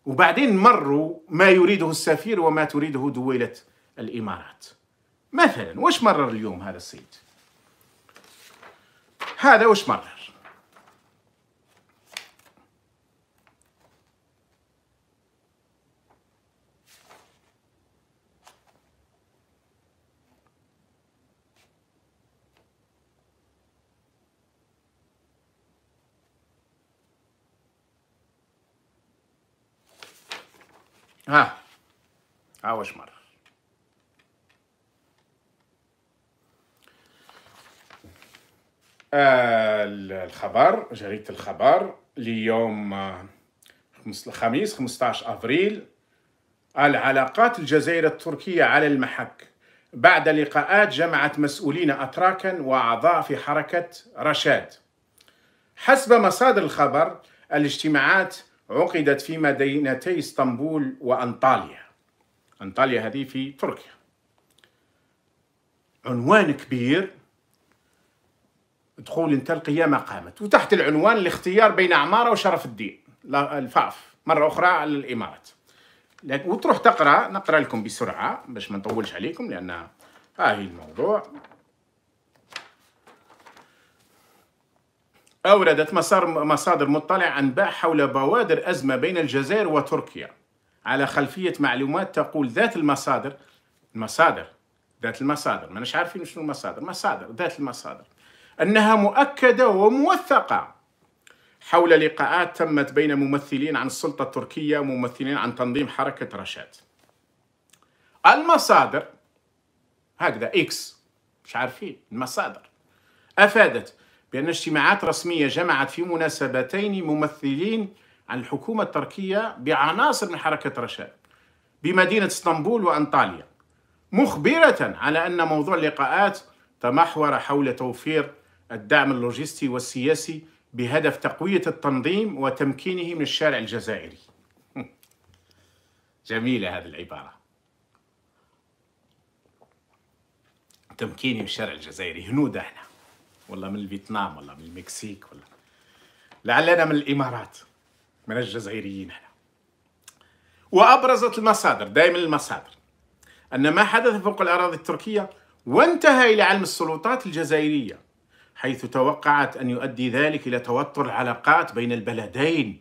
وبعدين مروا ما يريده السفير وما تريده دولة الإمارات مثلا. وش مرر اليوم هذا السيد؟ هذا وش مرر؟ ها واش مرر؟ الخبر، جريدة الخبر ليوم الخميس 15 أبريل، العلاقات الجزائر التركية على المحك بعد لقاءات جمعت مسؤولين أتراكا وأعضاء في حركة رشاد. حسب مصادر الخبر الاجتماعات عقدت في مدينتي اسطنبول وأنطاليا. أنطاليا هذه في تركيا. عنوان كبير، دخول انت القيامة قامت، وتحت العنوان الاختيار بين عمارة وشرف الدين الفعف مرة أخرى على الإمارات. وتروح تقرأ، نقرأ لكم بسرعة باش ما نطولش عليكم لأن هاي الموضوع. أوردت مصادر مطلعة أنباء حول بوادر أزمة بين الجزائر وتركيا على خلفية معلومات تقول ذات المصادر، ما نش عارفين شنو المصادر، ذات المصادر، أنها مؤكدة وموثقة حول لقاءات تمت بين ممثلين عن السلطة التركية وممثلين عن تنظيم حركة رشاد. المصادر هكذا إكس، مش عارفين المصادر، أفادت بأن اجتماعات رسمية جمعت في مناسبتين ممثلين عن الحكومة التركية بعناصر من حركة رشاد بمدينة اسطنبول وأنطاليا، مخبرة على أن موضوع اللقاءات تمحور حول توفير الدعم اللوجستي والسياسي بهدف تقوية التنظيم وتمكينه من الشارع الجزائري. جميلة هذه العبارة، تمكينه من الشارع الجزائري، هنود احنا والله، من فيتنام والله، من المكسيك والله، لعلنا من الإمارات، من الجزائريين احنا. وأبرزت المصادر، دائما المصادر، أن ما حدث فوق الأراضي التركية وانتهى إلى علم السلطات الجزائرية، حيث توقعت أن يؤدي ذلك إلى توتر العلاقات بين البلدين،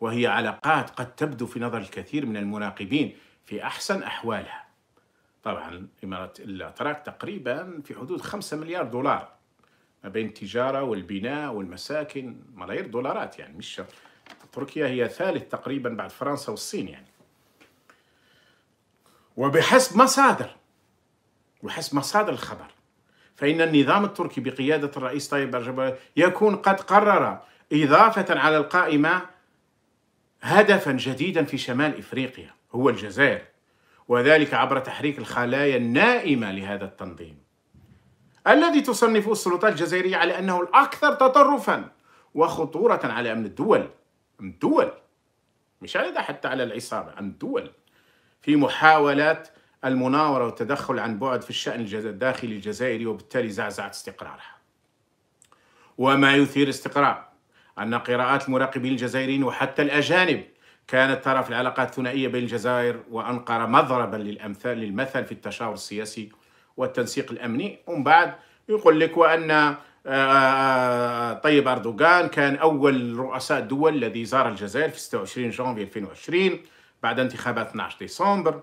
وهي علاقات قد تبدو في نظر الكثير من المراقبين في أحسن أحوالها. طبعا إمارات الأتراك تقريبا في حدود 5 مليار دولار ما بين التجارة والبناء والمساكن، ملايير دولارات يعني، مش تركيا هي ثالث تقريبا بعد فرنسا والصين يعني. وبحسب مصادر الخبر فإن النظام التركي بقيادة الرئيس طيب رجب يكون قد قرر إضافة على القائمة هدفا جديدا في شمال إفريقيا هو الجزائر، وذلك عبر تحريك الخلايا النائمة لهذا التنظيم الذي تصنفه السلطات الجزائرية على أنه الأكثر تطرفا وخطورة على أمن الدول، مش على حتى على العصابة، أمن الدول، في محاولات المناورة والتدخل عن بعد في الشأن الداخلي الجزائري، وبالتالي زعزعت استقرارها. وما يثير استقرار أن قراءات المراقبين الجزائريين وحتى الأجانب كانت ترى في العلاقات الثنائية بين الجزائر وأنقرة مضربا للمثل في التشاور السياسي والتنسيق الأمني. ومن بعد يقول لك وأن طيب أردوغان كان أول رؤساء الدول الذي زار الجزائر في 26 جانفي 2020 بعد انتخابات 12 ديسمبر.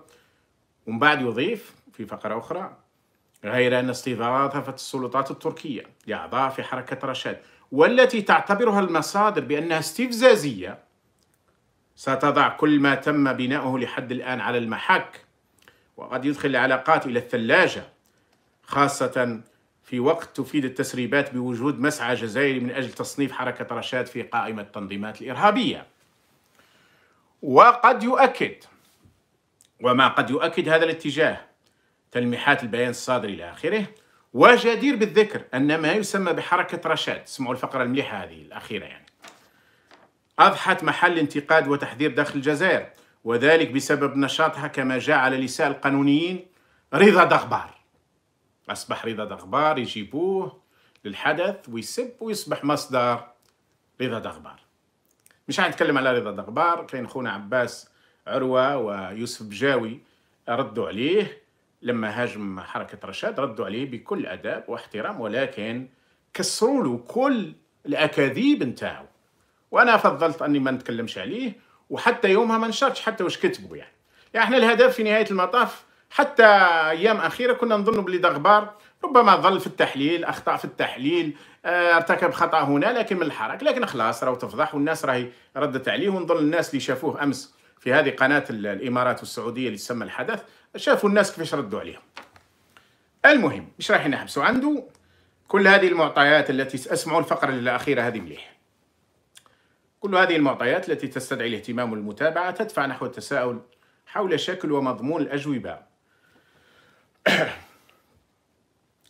ومن بعد يضيف في فقرة أخرى غير أن استيضاعها هدفت السلطات التركية لأعضاء في حركة رشاد والتي تعتبرها المصادر بأنها استفزازية ستضع كل ما تم بناؤه لحد الآن على المحك، وقد يدخل العلاقات إلى الثلاجة، خاصة في وقت تفيد التسريبات بوجود مسعى جزائري من أجل تصنيف حركة رشاد في قائمة التنظيمات الإرهابية. وقد يؤكد وما قد يؤكد هذا الاتجاه تلميحات البيان الصادر إلى آخره. وجدير بالذكر أن ما يسمى بحركة رشاد، اسمعوا الفقرة المليحة هذه الأخيرة، يعني أضحت محل انتقاد وتحذير داخل الجزائر، وذلك بسبب نشاطها كما جاء على لسان القانونيين رضا دغبار. أصبح رضا دغبار يجيبوه للحدث ويسب ويصبح مصدر رضا دغبار. مش هنتكلم على رضا دغبار، كاين خونا عباس عروة ويوسف بجاوي ردوا عليه لما هاجم حركة رشاد، ردوا عليه بكل أداب واحترام، ولكن كسروا له كل الأكاذيب نتاعو. وأنا فضلت أني ما نتكلمش عليه، وحتى يومها ما نشرتش حتى واش كتبوا. يعني احنا الهدف في نهاية المطاف، حتى أيام أخيرة كنا نظنوا بلي دغبار ربما ظل في التحليل، أخطأ في التحليل، ارتكب خطأ هنا لكن من الحرك، لكن خلاص راهو تفضح والناس راهي ردت عليه. ونظن الناس اللي شافوه أمس في هذه قناة الإمارات والسعودية اللي تسمى الحدث، شافوا الناس كيفاش ردوا عليهم. المهم مش رايحين نحبسوا عنده كل هذه المعطيات التي اسمعوا الفقرة الأخيرة هذه مليح. كل هذه المعطيات التي تستدعي الاهتمام والمتابعة تدفع نحو التساؤل حول شكل ومضمون الأجوبة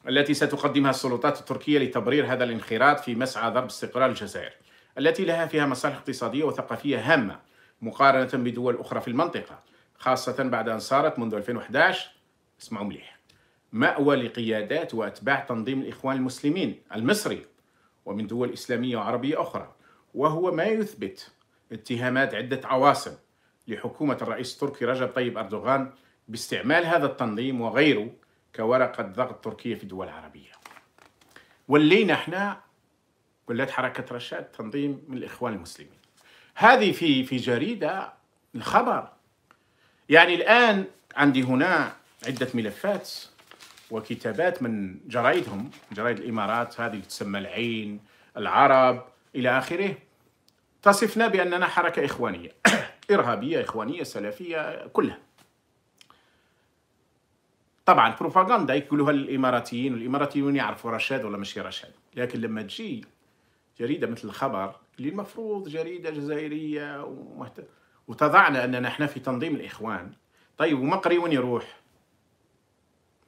التي ستقدمها السلطات التركية لتبرير هذا الانخراط في مسعى ضرب استقرار الجزائر التي لها فيها مصالح اقتصادية وثقافية هامة مقارنة بدول أخرى في المنطقة، خاصة بعد أن صارت منذ 2011 اسمعوا مليح مأوى لقيادات وأتباع تنظيم الإخوان المسلمين المصري ومن دول إسلامية وعربية أخرى. وهو ما يثبت اتهامات عدة عواصم لحكومة الرئيس التركي رجب طيب أردوغان باستعمال هذا التنظيم وغيره كورقة ضغط تركية في الدول العربية. ولينا احنا ولات حركة رشاد تنظيم من الإخوان المسلمين. هذه في جريدة الخبر. يعني الآن عندي هنا عدة ملفات وكتابات من جرايدهم، جرايد الإمارات هذه تسمى العين، العرب إلى آخره، تصفنا بأننا حركة إخوانية إرهابية إخوانية سلفية كلها. طبعا بروباغندا يقولوها الإماراتيين، والإماراتيون يعرفوا رشاد ولا ماشي رشاد. لكن لما تجي جريدة مثل الخبر اللي المفروض جريدة جزائرية وتضعنا أننا احنا في تنظيم الإخوان، طيب ومقري وين يروح؟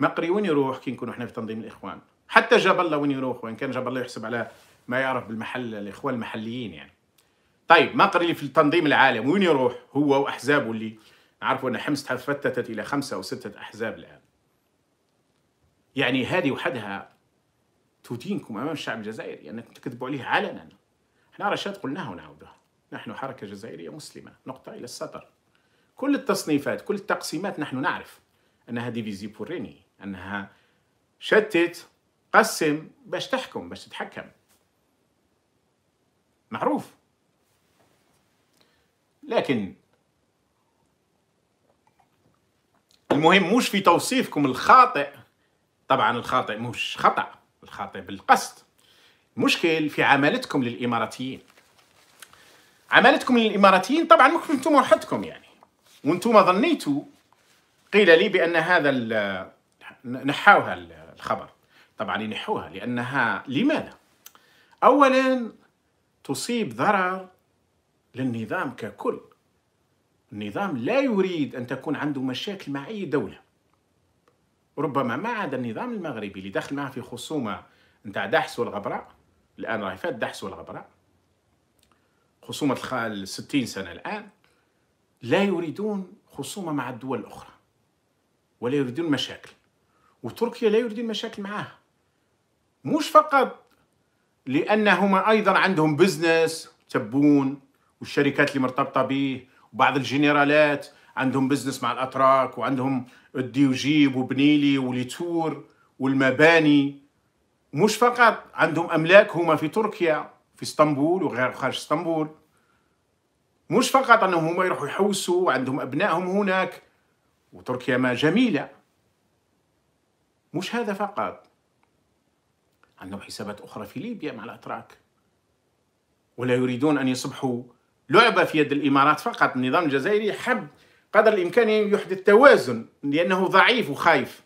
مقري وين يروح كي نكونوا احنا في تنظيم الإخوان؟ حتى جاب الله وين يروح؟ وإن كان جاب الله يحسب على ما يعرف بالمحل الإخوان المحليين يعني. طيب مقري اللي في التنظيم العالمي وين يروح هو وأحزابه اللي نعرفوا أن حمص تفتتت إلى 5 أو 6 أحزاب الآن. يعني هذه وحدها تدينكم أمام الشعب الجزائري أنكم تكذبوا عليه علنا. احنا رشاد قلناها ونعودها، نحن حركة جزائرية مسلمة، نقطة إلى السطر. كل التصنيفات كل التقسيمات نحن نعرف أنها ديفيزي بوريني، أنها شتت قسم باش تحكم باش تتحكم، معروف. لكن المهم مش في توصيفكم الخاطئ، طبعا الخاطئ مش خطأ، الخاطئ بالقصد. المشكل في عملتكم للإماراتيين. عملتكم للإماراتيين طبعا ممكن انتم وحدكم يعني، وانتم ظنيتوا، قيل لي بأن هذا نحوها الخبر. طبعا ينحوها لأنها لماذا؟ أولا تصيب ضرر للنظام ككل. النظام لا يريد أن تكون عنده مشاكل مع أي دولة، ربما ما عدا النظام المغربي اللي داخل معه في خصومة نتاع دحس والغبراء. الآن راهي فات دحس والغبراء، خصومة 60 سنة الآن. لا يريدون خصومة مع الدول الأخرى ولا يريدون مشاكل، وتركيا لا يريدون مشاكل معها، مش فقط لأنهما أيضا عندهم بزنس، تبون والشركات اللي مرتبطة به، وبعض الجنرالات عندهم بزنس مع الأتراك، وعندهم الديوجيب وبنيلي وليتور والمباني، مش فقط عندهم أملاك هما في تركيا في اسطنبول وغير خارج اسطنبول، مش فقط أنهم هما يروحوا يحوسوا وعندهم أبنائهم هناك وتركيا ما جميلة، مش هذا فقط، عندهم حسابات أخرى في ليبيا مع الأتراك، ولا يريدون أن يصبحوا لعبة في يد الإمارات فقط. النظام الجزائري حب قدر الإمكان يحدث توازن لأنه ضعيف وخايف،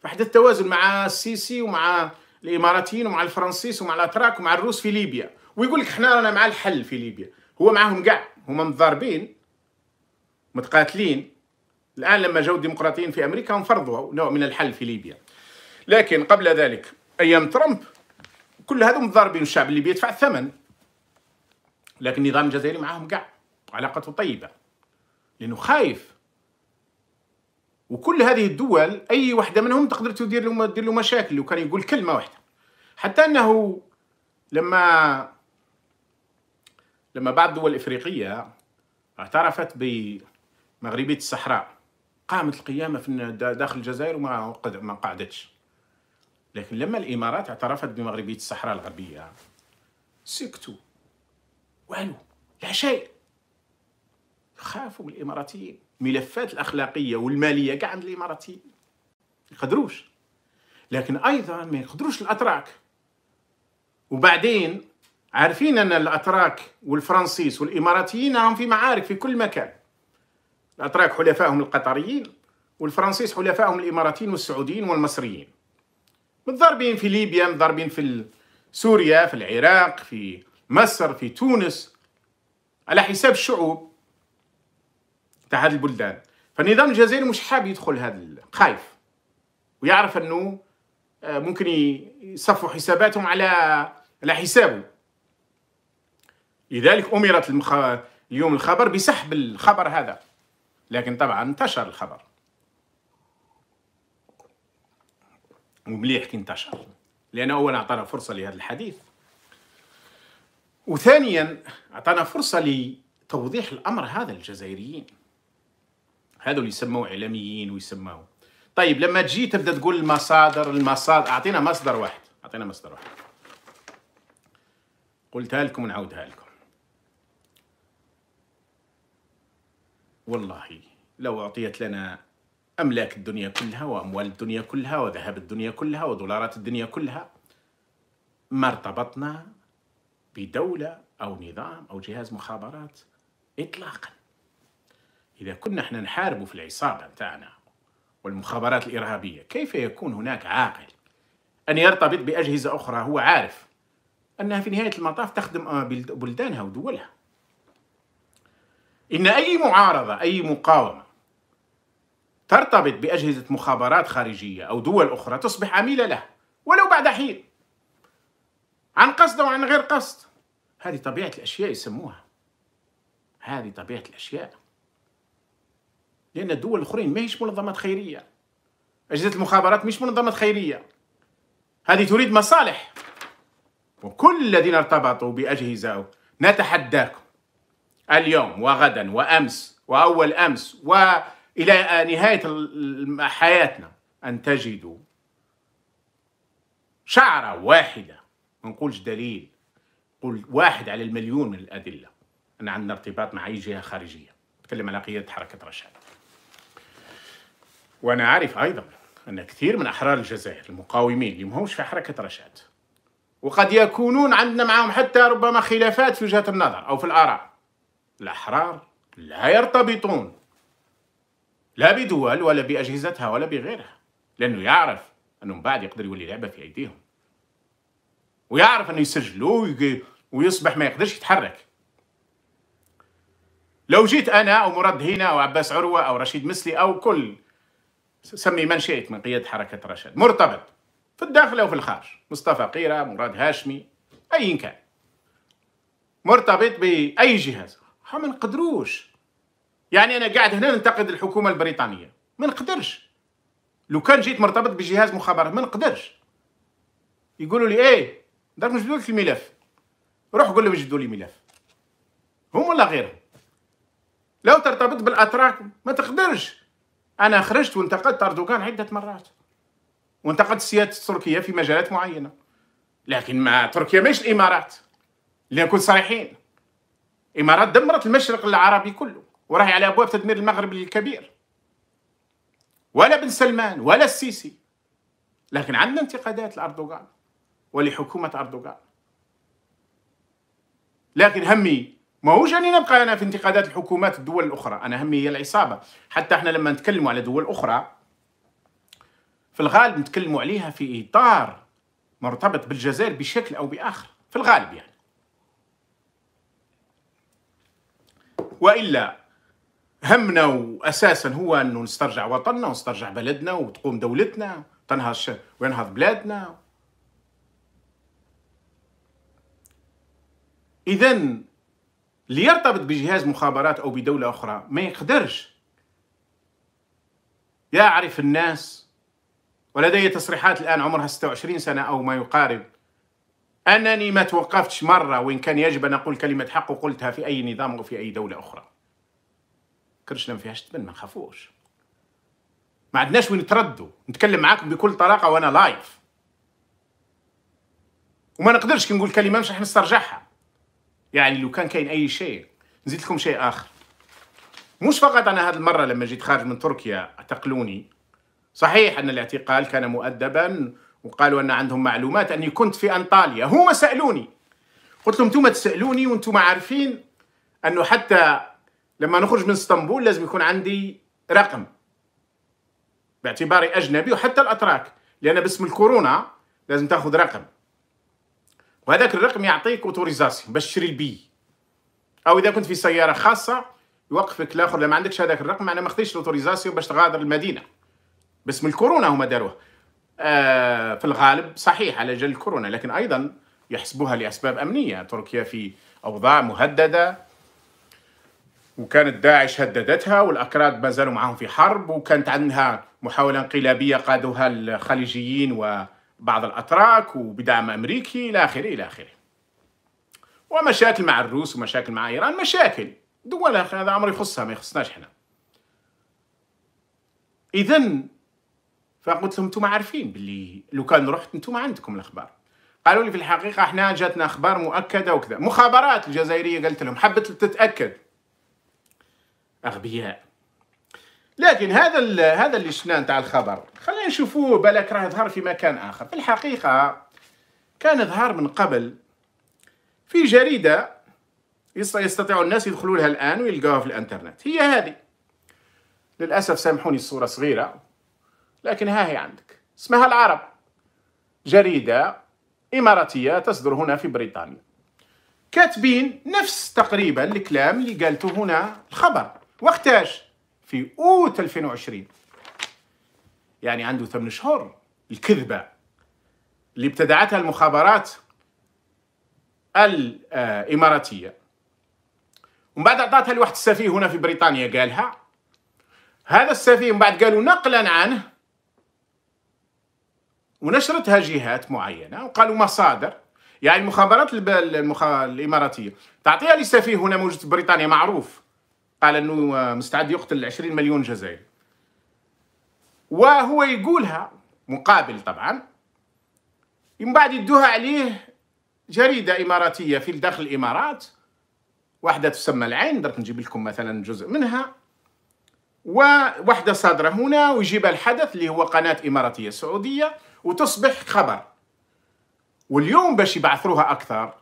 فحدث توازن مع السيسي ومع الإماراتيين ومع الفرنسيس ومع الأتراك ومع الروس في ليبيا، ويقول لك احنا رانا مع الحل في ليبيا. هو معهم كاع، هما متضاربين متقاتلين. الآن لما جو الديمقراطيين في أمريكا انفرضوا نوع من الحل في ليبيا، لكن قبل ذلك أيام ترامب كل هذو متضاربين والشعب الليبي يدفع الثمن. لكن النظام الجزائري معهم كاع علاقته طيبة لأنه خايف، وكل هذه الدول أي واحدة منهم تقدر تدير له مشاكل لو كان يقول كلمة واحدة. حتى أنه لما بعض الدول الإفريقية اعترفت بمغربية الصحراء قامت القيامة في داخل الجزائر وما قعدتش. لكن لما الإمارات اعترفت بمغربية الصحراء الغربية سكتوا، والو، لا شيء. خافوا الإماراتيين، ملفات الأخلاقية والمالية كاع عند الإماراتيين، ما يقدروش. لكن أيضا ما يقدروش الأتراك. وبعدين عارفين أن الأتراك والفرنسيس والإماراتيين هم في معارك في كل مكان. الأتراك حلفائهم القطريين، والفرنسيس حلفائهم الإماراتيين والسعوديين والمصريين. متضاربين في ليبيا، متضاربين في سوريا، في العراق، في مصر، في تونس، على حساب الشعوب تاع هذه البلدان. فالنظام الجزائري مش حاب يدخل هذا، خايف ويعرف انه ممكن يصفوا حساباتهم على حسابه. لذلك امرت اليوم الخبر بسحب الخبر هذا، لكن طبعا انتشر الخبر ومليح كي انتشر، لانه اولا اعطانا فرصه لهذا الحديث، وثانيا اعطانا فرصه لتوضيح الامر هذا للجزائريين، هذو اللي يسموه اعلاميين ويسموه. طيب لما تجي تبدا تقول المصادر، اعطينا مصدر واحد، اعطينا مصدر واحد. قلتها لكم ونعاودها لكم، والله لو اعطيت لنا املاك الدنيا كلها واموال الدنيا كلها وذهب الدنيا كلها ودولارات الدنيا كلها ما ارتبطنا بدولة أو نظام أو جهاز مخابرات إطلاقا. إذا كنا احنا نحاربوا في العصابة بتاعنا والمخابرات الإرهابية، كيف يكون هناك عاقل أن يرتبط بأجهزة أخرى هو عارف أنها في نهاية المطاف تخدم بلدانها ودولها؟ إن أي معارضة، أي مقاومة ترتبط بأجهزة مخابرات خارجية أو دول أخرى تصبح عميلة له ولو بعد حين، عن قصد وعن غير قصد. هذه طبيعة الأشياء يسموها، هذه طبيعة الأشياء، لأن الدول الأخرين ماهيش منظمات خيرية، أجهزة المخابرات مش منظمات خيرية، هذه تريد مصالح. وكل الذين ارتبطوا بأجهزة، نتحداكم اليوم وغدا وأمس وأول أمس وإلى نهاية حياتنا أن تجدوا شعرة واحدة، ما نقولش دليل، قول واحد على المليون من الأدلة أن عندنا ارتباط مع أي جهة خارجية. نتكلم على قيادة حركة رشاد. وأنا عارف أيضا أن كثير من أحرار الجزائر المقاومين اللي ماهمش في حركة رشاد، وقد يكونون عندنا معهم حتى ربما خلافات في وجهة النظر أو في الآراء، الأحرار لا يرتبطون لا بدول ولا بأجهزتها ولا بغيرها، لأنه يعرف أنهم بعد يقدر يولي لعبة في أيديهم، ويعرف انه يسجلوه ويصبح ما يقدرش يتحرك. لو جيت انا او مراد هنا او عباس عروه او رشيد مسلي او كل سمي من شئت من قياده حركه رشاد مرتبط في الداخل او في الخارج، مصطفى قيرة، مراد هاشمي، ايا كان مرتبط باي جهاز، ما نقدروش. يعني انا قاعد هنا ننتقد الحكومه البريطانيه، ما نقدرش لو كان جيت مرتبط بجهاز مخابرات، ما نقدرش. يقولوا لي ايه داركم جبدوا لك الملف، روح قول لهم جبدوا لي ملف، هم ولا غيرهم. لو ترتبط بالاتراك ما تقدرش. انا خرجت وانتقدت اردوغان عده مرات، وانتقدت السياده التركيه في مجالات معينه، لكن مع تركيا ماشي الامارات. اللي نكون صريحين، الامارات دمرت المشرق العربي كله وراهي على ابواب تدمير المغرب الكبير. ولا بن سلمان ولا السيسي لكن عندنا انتقادات لأردوغان ولحكومة أردوغان، لكن همي ماهوش أني نبقى أنا في انتقادات الحكومات الدول الأخرى، أنا همي هي العصابة. حتى احنا لما نتكلموا على دول أخرى في الغالب نتكلموا عليها في إطار مرتبط بالجزائر بشكل أو بآخر، في الغالب يعني. وإلا همنا وأساسا هو أنه نسترجع وطننا ونسترجع بلدنا وتقوم دولتنا تنهض وينهض بلادنا. إذن اللي يرتبط بجهاز مخابرات أو بدولة أخرى ما يقدرش يعرف الناس، ولدي تصريحات الآن عمرها 26 سنة أو ما يقارب أنني ما توقفتش مرة، وإن كان يجب أن أقول كلمة حق وقلتها في أي نظام وفي أي دولة أخرى. كرشنا ما فيهاش تبن، ما نخافوش، ما عندناش وين نتردوا، نتكلم معاكم بكل طلاقة وأنا لايف، وما نقدرش كي نقول كلمة مش راح نسترجعها. يعني لو كان كاين أي شيء نزيد لكم شيء آخر، مش فقط أنا هذه المرة لما جيت خارج من تركيا اعتقلوني. صحيح أن الاعتقال كان مؤدبا وقالوا أن عندهم معلومات أني كنت في أنطاليا، هما سألوني قلت لهم انتوما تسألوني وانتوما عارفين أنه حتى لما نخرج من اسطنبول لازم يكون عندي رقم باعتباري أجنبي، وحتى الأتراك لأن باسم الكورونا لازم تاخذ رقم، وهذاك الرقم يعطيك اوتوريزاسيون باش تشري البي، أو إذا كنت في سيارة خاصة يوقفك الآخر لما عندكش هذاك الرقم، معناه ما خديتش الاوتوريزاسيون باش تغادر المدينة باسم الكورونا. هما داروه في الغالب صحيح على جل الكورونا، لكن أيضا يحسبوها لأسباب أمنية. تركيا في أوضاع مهددة، وكانت داعش هددتها، والأكراد ما زالوا معهم في حرب، وكانت عندها محاولة انقلابية قادوها الخليجيين وبعض الأتراك وبدعم أمريكي إلى آخره إلى آخره، ومشاكل مع الروس ومشاكل مع إيران، مشاكل دول هذا أمر يخصها ما يخصناش احنا. إذن فقلت لهم انتم عارفين باللي لو كان رحت انتم عندكم الاخبار. قالوا لي في الحقيقه احنا جاتنا اخبار مؤكده وكذا. مخابرات الجزائريه قلت لهم حبت تتاكد، اغبياء. لكن هذا اللي شفناه نتاع الخبر خلينا نشوفوه، بالك راه ظهر في مكان اخر. في الحقيقه كان ظهر من قبل في جريده يستطيع الناس يدخلوا لها الان ويلقاوها في الانترنت، هي هذه. للاسف سامحوني الصوره صغيره، لكن ها هي عندك، اسمها العرب، جريدة إماراتية تصدر هنا في بريطانيا، كاتبين نفس تقريبا الكلام اللي قالته هنا الخبر. وقتاش؟ في أوت 2020، يعني عنده 8 شهور. الكذبة اللي ابتدعتها المخابرات الإماراتية ومن بعد أعطتها لواحد السفيه هنا في بريطانيا قالها، هذا السفيه من بعد قالوا نقلا عنه ونشرتها جهات معينة وقالوا مصادر. يعني المخابرات الإماراتية تعطيها لسفيه هنا موجود في بريطانيا معروف، قال أنه مستعد يقتل 20 مليون جزائري، وهو يقولها مقابل طبعا، من بعد يدوها عليه جريدة إماراتية في داخل الإمارات، واحدة تسمى العين، درك نجيب لكم مثلا جزء منها، وواحدة صادرة هنا ويجيب الحدث اللي هو قناة إماراتية سعودية وتصبح خبر. واليوم باش يبعثروها أكثر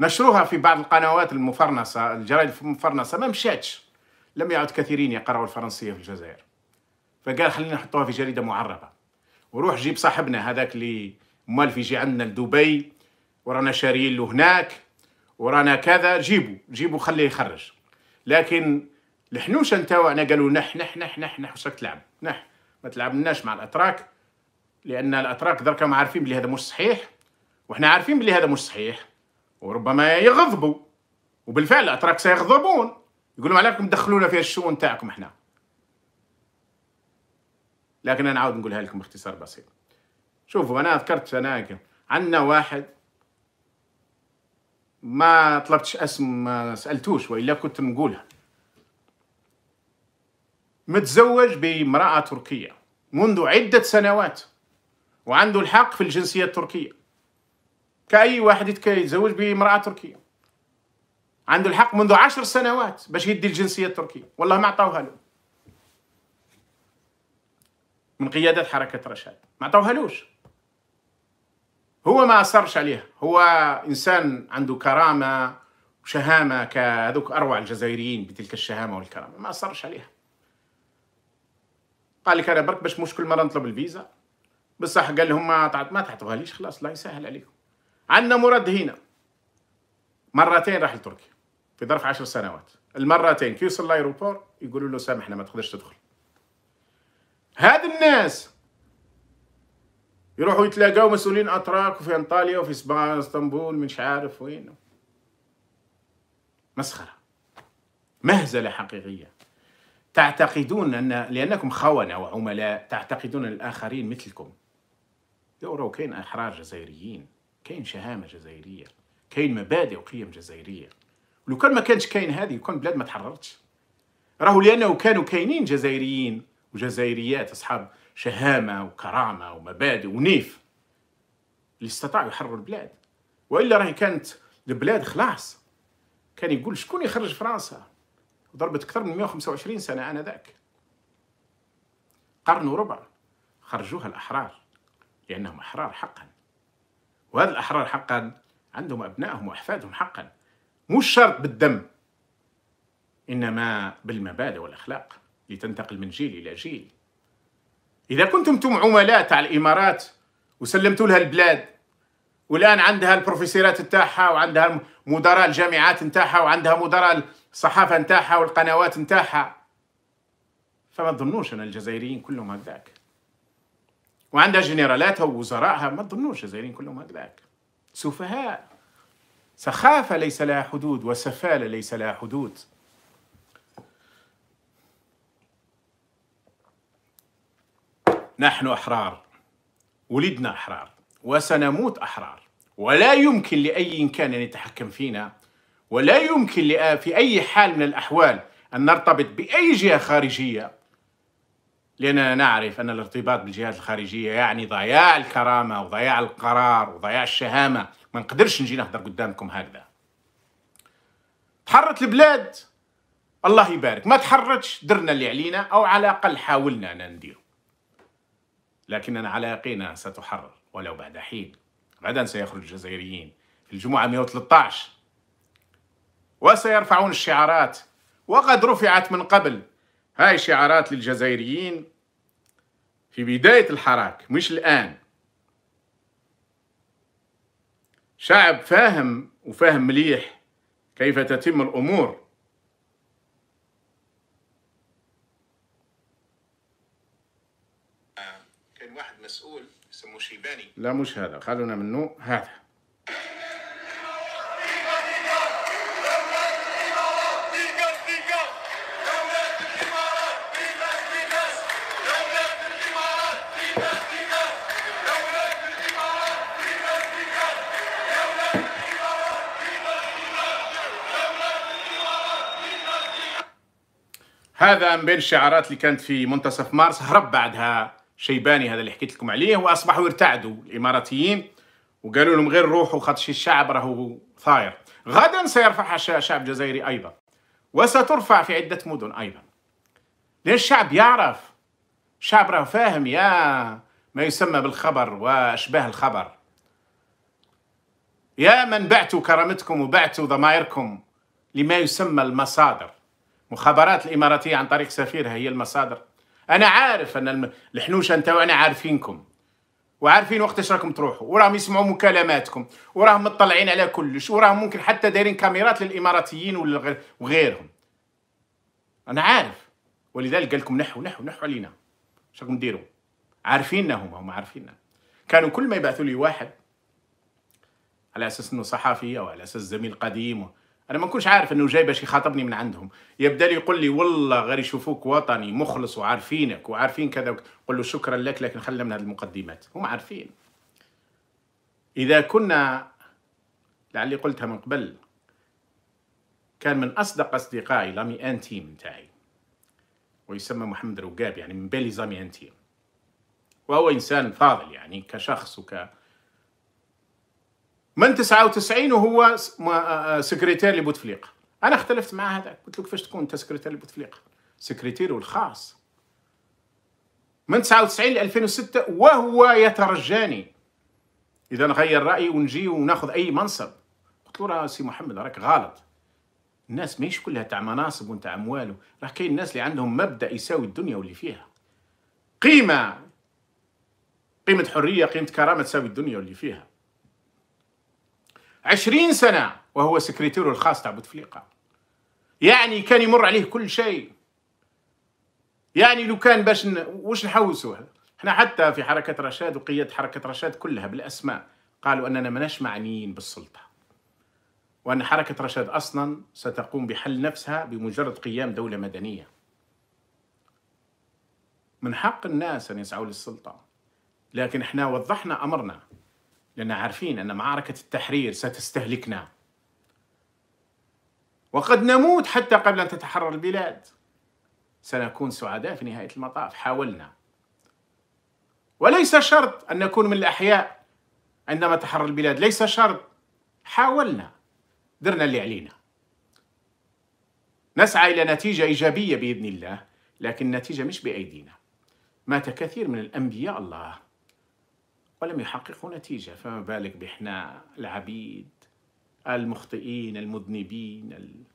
نشروها في بعض القنوات المفرنسة، الجرائد المفرنسة ما مشاتش، لم يعد كثيرين يقرأوا الفرنسية في الجزائر، فقال خلينا نحطوها في جريدة معربة، وروح جيب صاحبنا هذاك اللي مالف يجي عندنا لدبي ورانا شاريين له هناك ورانا كذا، جيبوا خليه يخرج. لكن الحنوشة نتاو أنا قالوا نح نح نح نح نح واش راك تلعب، نح ما تلعبناش مع الأتراك، لأن الأتراك دركا عارفين بلي هذا مش صحيح، وإحنا عارفين بلي هذا مش صحيح، وربما يغضبوا، وبالفعل الأتراك سيغضبون، يقولوا عليكم تدخلونا في الشؤون تاعكم إحنا. لكن أنا عاود نقولها لكم باختصار بسيط. شوفوا أنا ذكرت عندنا واحد ما طلبتش اسم، ما سألتوش وإلا كنت نقولها، متزوج بامرأة تركية منذ عدة سنوات وعنده الحق في الجنسية التركية كأي واحد يتزوج بامرأة تركية، عنده الحق منذ 10 سنوات باش يدي الجنسية التركية، والله ما عطاوها له. من قيادة حركة رشاد، ما عطوهالوش. هو ما أصرش عليها، هو إنسان عنده كرامة وشهامة كهذوك أروع الجزائريين بتلك الشهامة والكرامة، ما أصرش عليها. قال لك أنا برك باش مش كل مرة نطلب الفيزا، بصح قال لهم ما تعطوهاليش خلاص الله يسهل عليكم. عندنا مراد هنا مرتين راح لتركيا في ظرف 10 سنوات، المرتين كي يوصل لايروبور يقولوا له سامحنا ما تقدرش تدخل. هاد الناس يروحوا يتلاقاو مسؤولين اتراك وفي انطاليا وفي اسطنبول مش عارف وين. مسخره، مهزله حقيقيه. تعتقدون ان لانكم خونه وعملاء تعتقدون الاخرين مثلكم. يورو كاين احرار جزائريين، كاين شهامه جزائريه، كاين مبادئ وقيم جزائريه. لو كان ما كانش كاين هذه وكان البلاد ما تحررتش. راهو لانه كانوا كاينين جزائريين وجزائريات اصحاب شهامه وكرامه ومبادئ ونيف اللي استطاعوا يحرروا البلاد، والا راهي كانت البلاد خلاص. كان يقول شكون يخرج فرنسا؟ ضربت اكثر من 125 سنه انذاك، قرن وربع خرجوها الاحرار لانهم احرار حقا، وهذا الاحرار حقا عندهم ابنائهم واحفادهم حقا، مش شرط بالدم انما بالمبادئ والاخلاق لتنتقل من جيل الى جيل. إذا كنتم أنتم عملاء تاع الإمارات وسلمتوا لها البلاد والآن عندها البروفيسيرات نتاعها وعندها مدراء الجامعات نتاعها وعندها مدراء الصحافة نتاعها والقنوات نتاعها، فما تظنوش أن الجزائريين كلهم هكذاك. وعندها جنرالاتها ووزراءها، ما تظنوش الجزائريين كلهم هكذاك. سفهاء، سخافة ليس لها حدود وسفالة ليس لها حدود. نحن أحرار، ولدنا أحرار وسنموت أحرار، ولا يمكن لأي إنسان أن يتحكم فينا، ولا يمكن في أي حال من الأحوال أن نرتبط بأي جهة خارجية، لأننا نعرف أن الارتباط بالجهات الخارجية يعني ضياع الكرامة وضياع القرار وضياع الشهامة. ما نقدرش نجي نهضر قدامكم هكذا. تحرت البلاد الله يبارك، ما تحرتش درنا اللي علينا، أو على الأقل حاولنا أن نديرو، لكننا على يقين ستحرر ولو بعد حين. غدا سيخرج الجزائريين في الجمعة 113 وسيرفعون الشعارات، وقد رفعت من قبل هاي شعارات للجزائريين في بداية الحراك مش الآن. شعب فاهم وفاهم مليح كيف تتم الأمور. مسؤول يسموه شيباني، لا مش هذا، خلونا منه هذا. هذا من بين الشعارات اللي كانت في منتصف مارس، هرب بعدها شيباني هذا اللي حكيت لكم عليه، واصبحوا يرتعدوا الاماراتيين وقالوا لهم غير روحوا خاطش الشعب راهو ثاير. غدا سيرفعها شعب جزائري ايضا، وسترفع في عده مدن ايضا، لان الشعب يعرف، الشعب راهو فاهم يا ما يسمى بالخبر واشباه الخبر. يا من بعتوا كرامتكم وبعتوا ضمائركم لما يسمى المصادر. مخابرات الاماراتيه عن طريق سفيرها هي المصادر. أنا عارف أن الحنوشة أنت وأنا عارفينكم وعارفين وقتاش راكم تروحوا، وراهم يسمعوا مكالماتكم وراهم مطلعين على كلش، وراهم ممكن حتى دايرين كاميرات للإماراتيين وغيرهم. أنا عارف، ولذلك قال لكم نحو نحو نحو علينا. واش راكم ديروا؟ عارفيننا، هم عارفيننا. كانوا كل ما يبعثوا لي واحد على أساس أنه صحفي أو على أساس زميل قديم، أنا ما نكونش عارف أنه جاي باش يخاطبني من عندهم، يبدا لي يقول لي والله غير يشوفوك وطني مخلص وعارفينك وعارفين كذا، قل له شكرا لك لكن خلينا من هذه المقدمات، هم عارفين. إذا كنا، لعلي قلتها من قبل، كان من أصدق أصدقائي لامي أنتيم نتاعي ويسمى محمد رقاب، يعني من بالي زامي أنتيم، وهو إنسان فاضل يعني كشخص من 99 وهو سكرتير لبوتفليقة. أنا اختلفت مع هذا، قلت له كيفاش تكون أنت سكرتير لبوتفليقة؟ سكرتير الخاص من 99 ل 2006 وهو يترجاني اذا نغير رايي ونجي وناخذ اي منصب. قلت له راه سي محمد راك غلط، الناس ماهيش كلها تاع مناصب ونتاع اموال، راه كاين الناس اللي عندهم مبدا يساوي الدنيا واللي فيها، قيمه حريه، قيمه كرامه تساوي الدنيا واللي فيها. 20 سنه وهو سكرتير الخاص تاع بوتفليقه، يعني كان يمر عليه كل شيء، يعني لو كان باش واش نحوسوا احنا حتى في حركه رشاد وقياده حركه رشاد كلها بالاسماء قالوا اننا ماناش معنيين بالسلطه، وان حركه رشاد اصلا ستقوم بحل نفسها بمجرد قيام دوله مدنيه. من حق الناس ان يسعوا للسلطه، لكن احنا وضحنا امرنا لان عارفين ان معركه التحرير ستستهلكنا وقد نموت حتى قبل ان تتحرر البلاد. سنكون سعداء في نهايه المطاف، حاولنا. وليس شرط ان نكون من الاحياء عندما تحرر البلاد، ليس شرط، حاولنا، درنا اللي علينا. نسعى الى نتيجه ايجابيه باذن الله، لكن النتيجه مش بايدينا. مات كثير من الانبياء الله ولم يحققوا نتيجه، فما بالك بحنا العبيد المخطئين المذنبين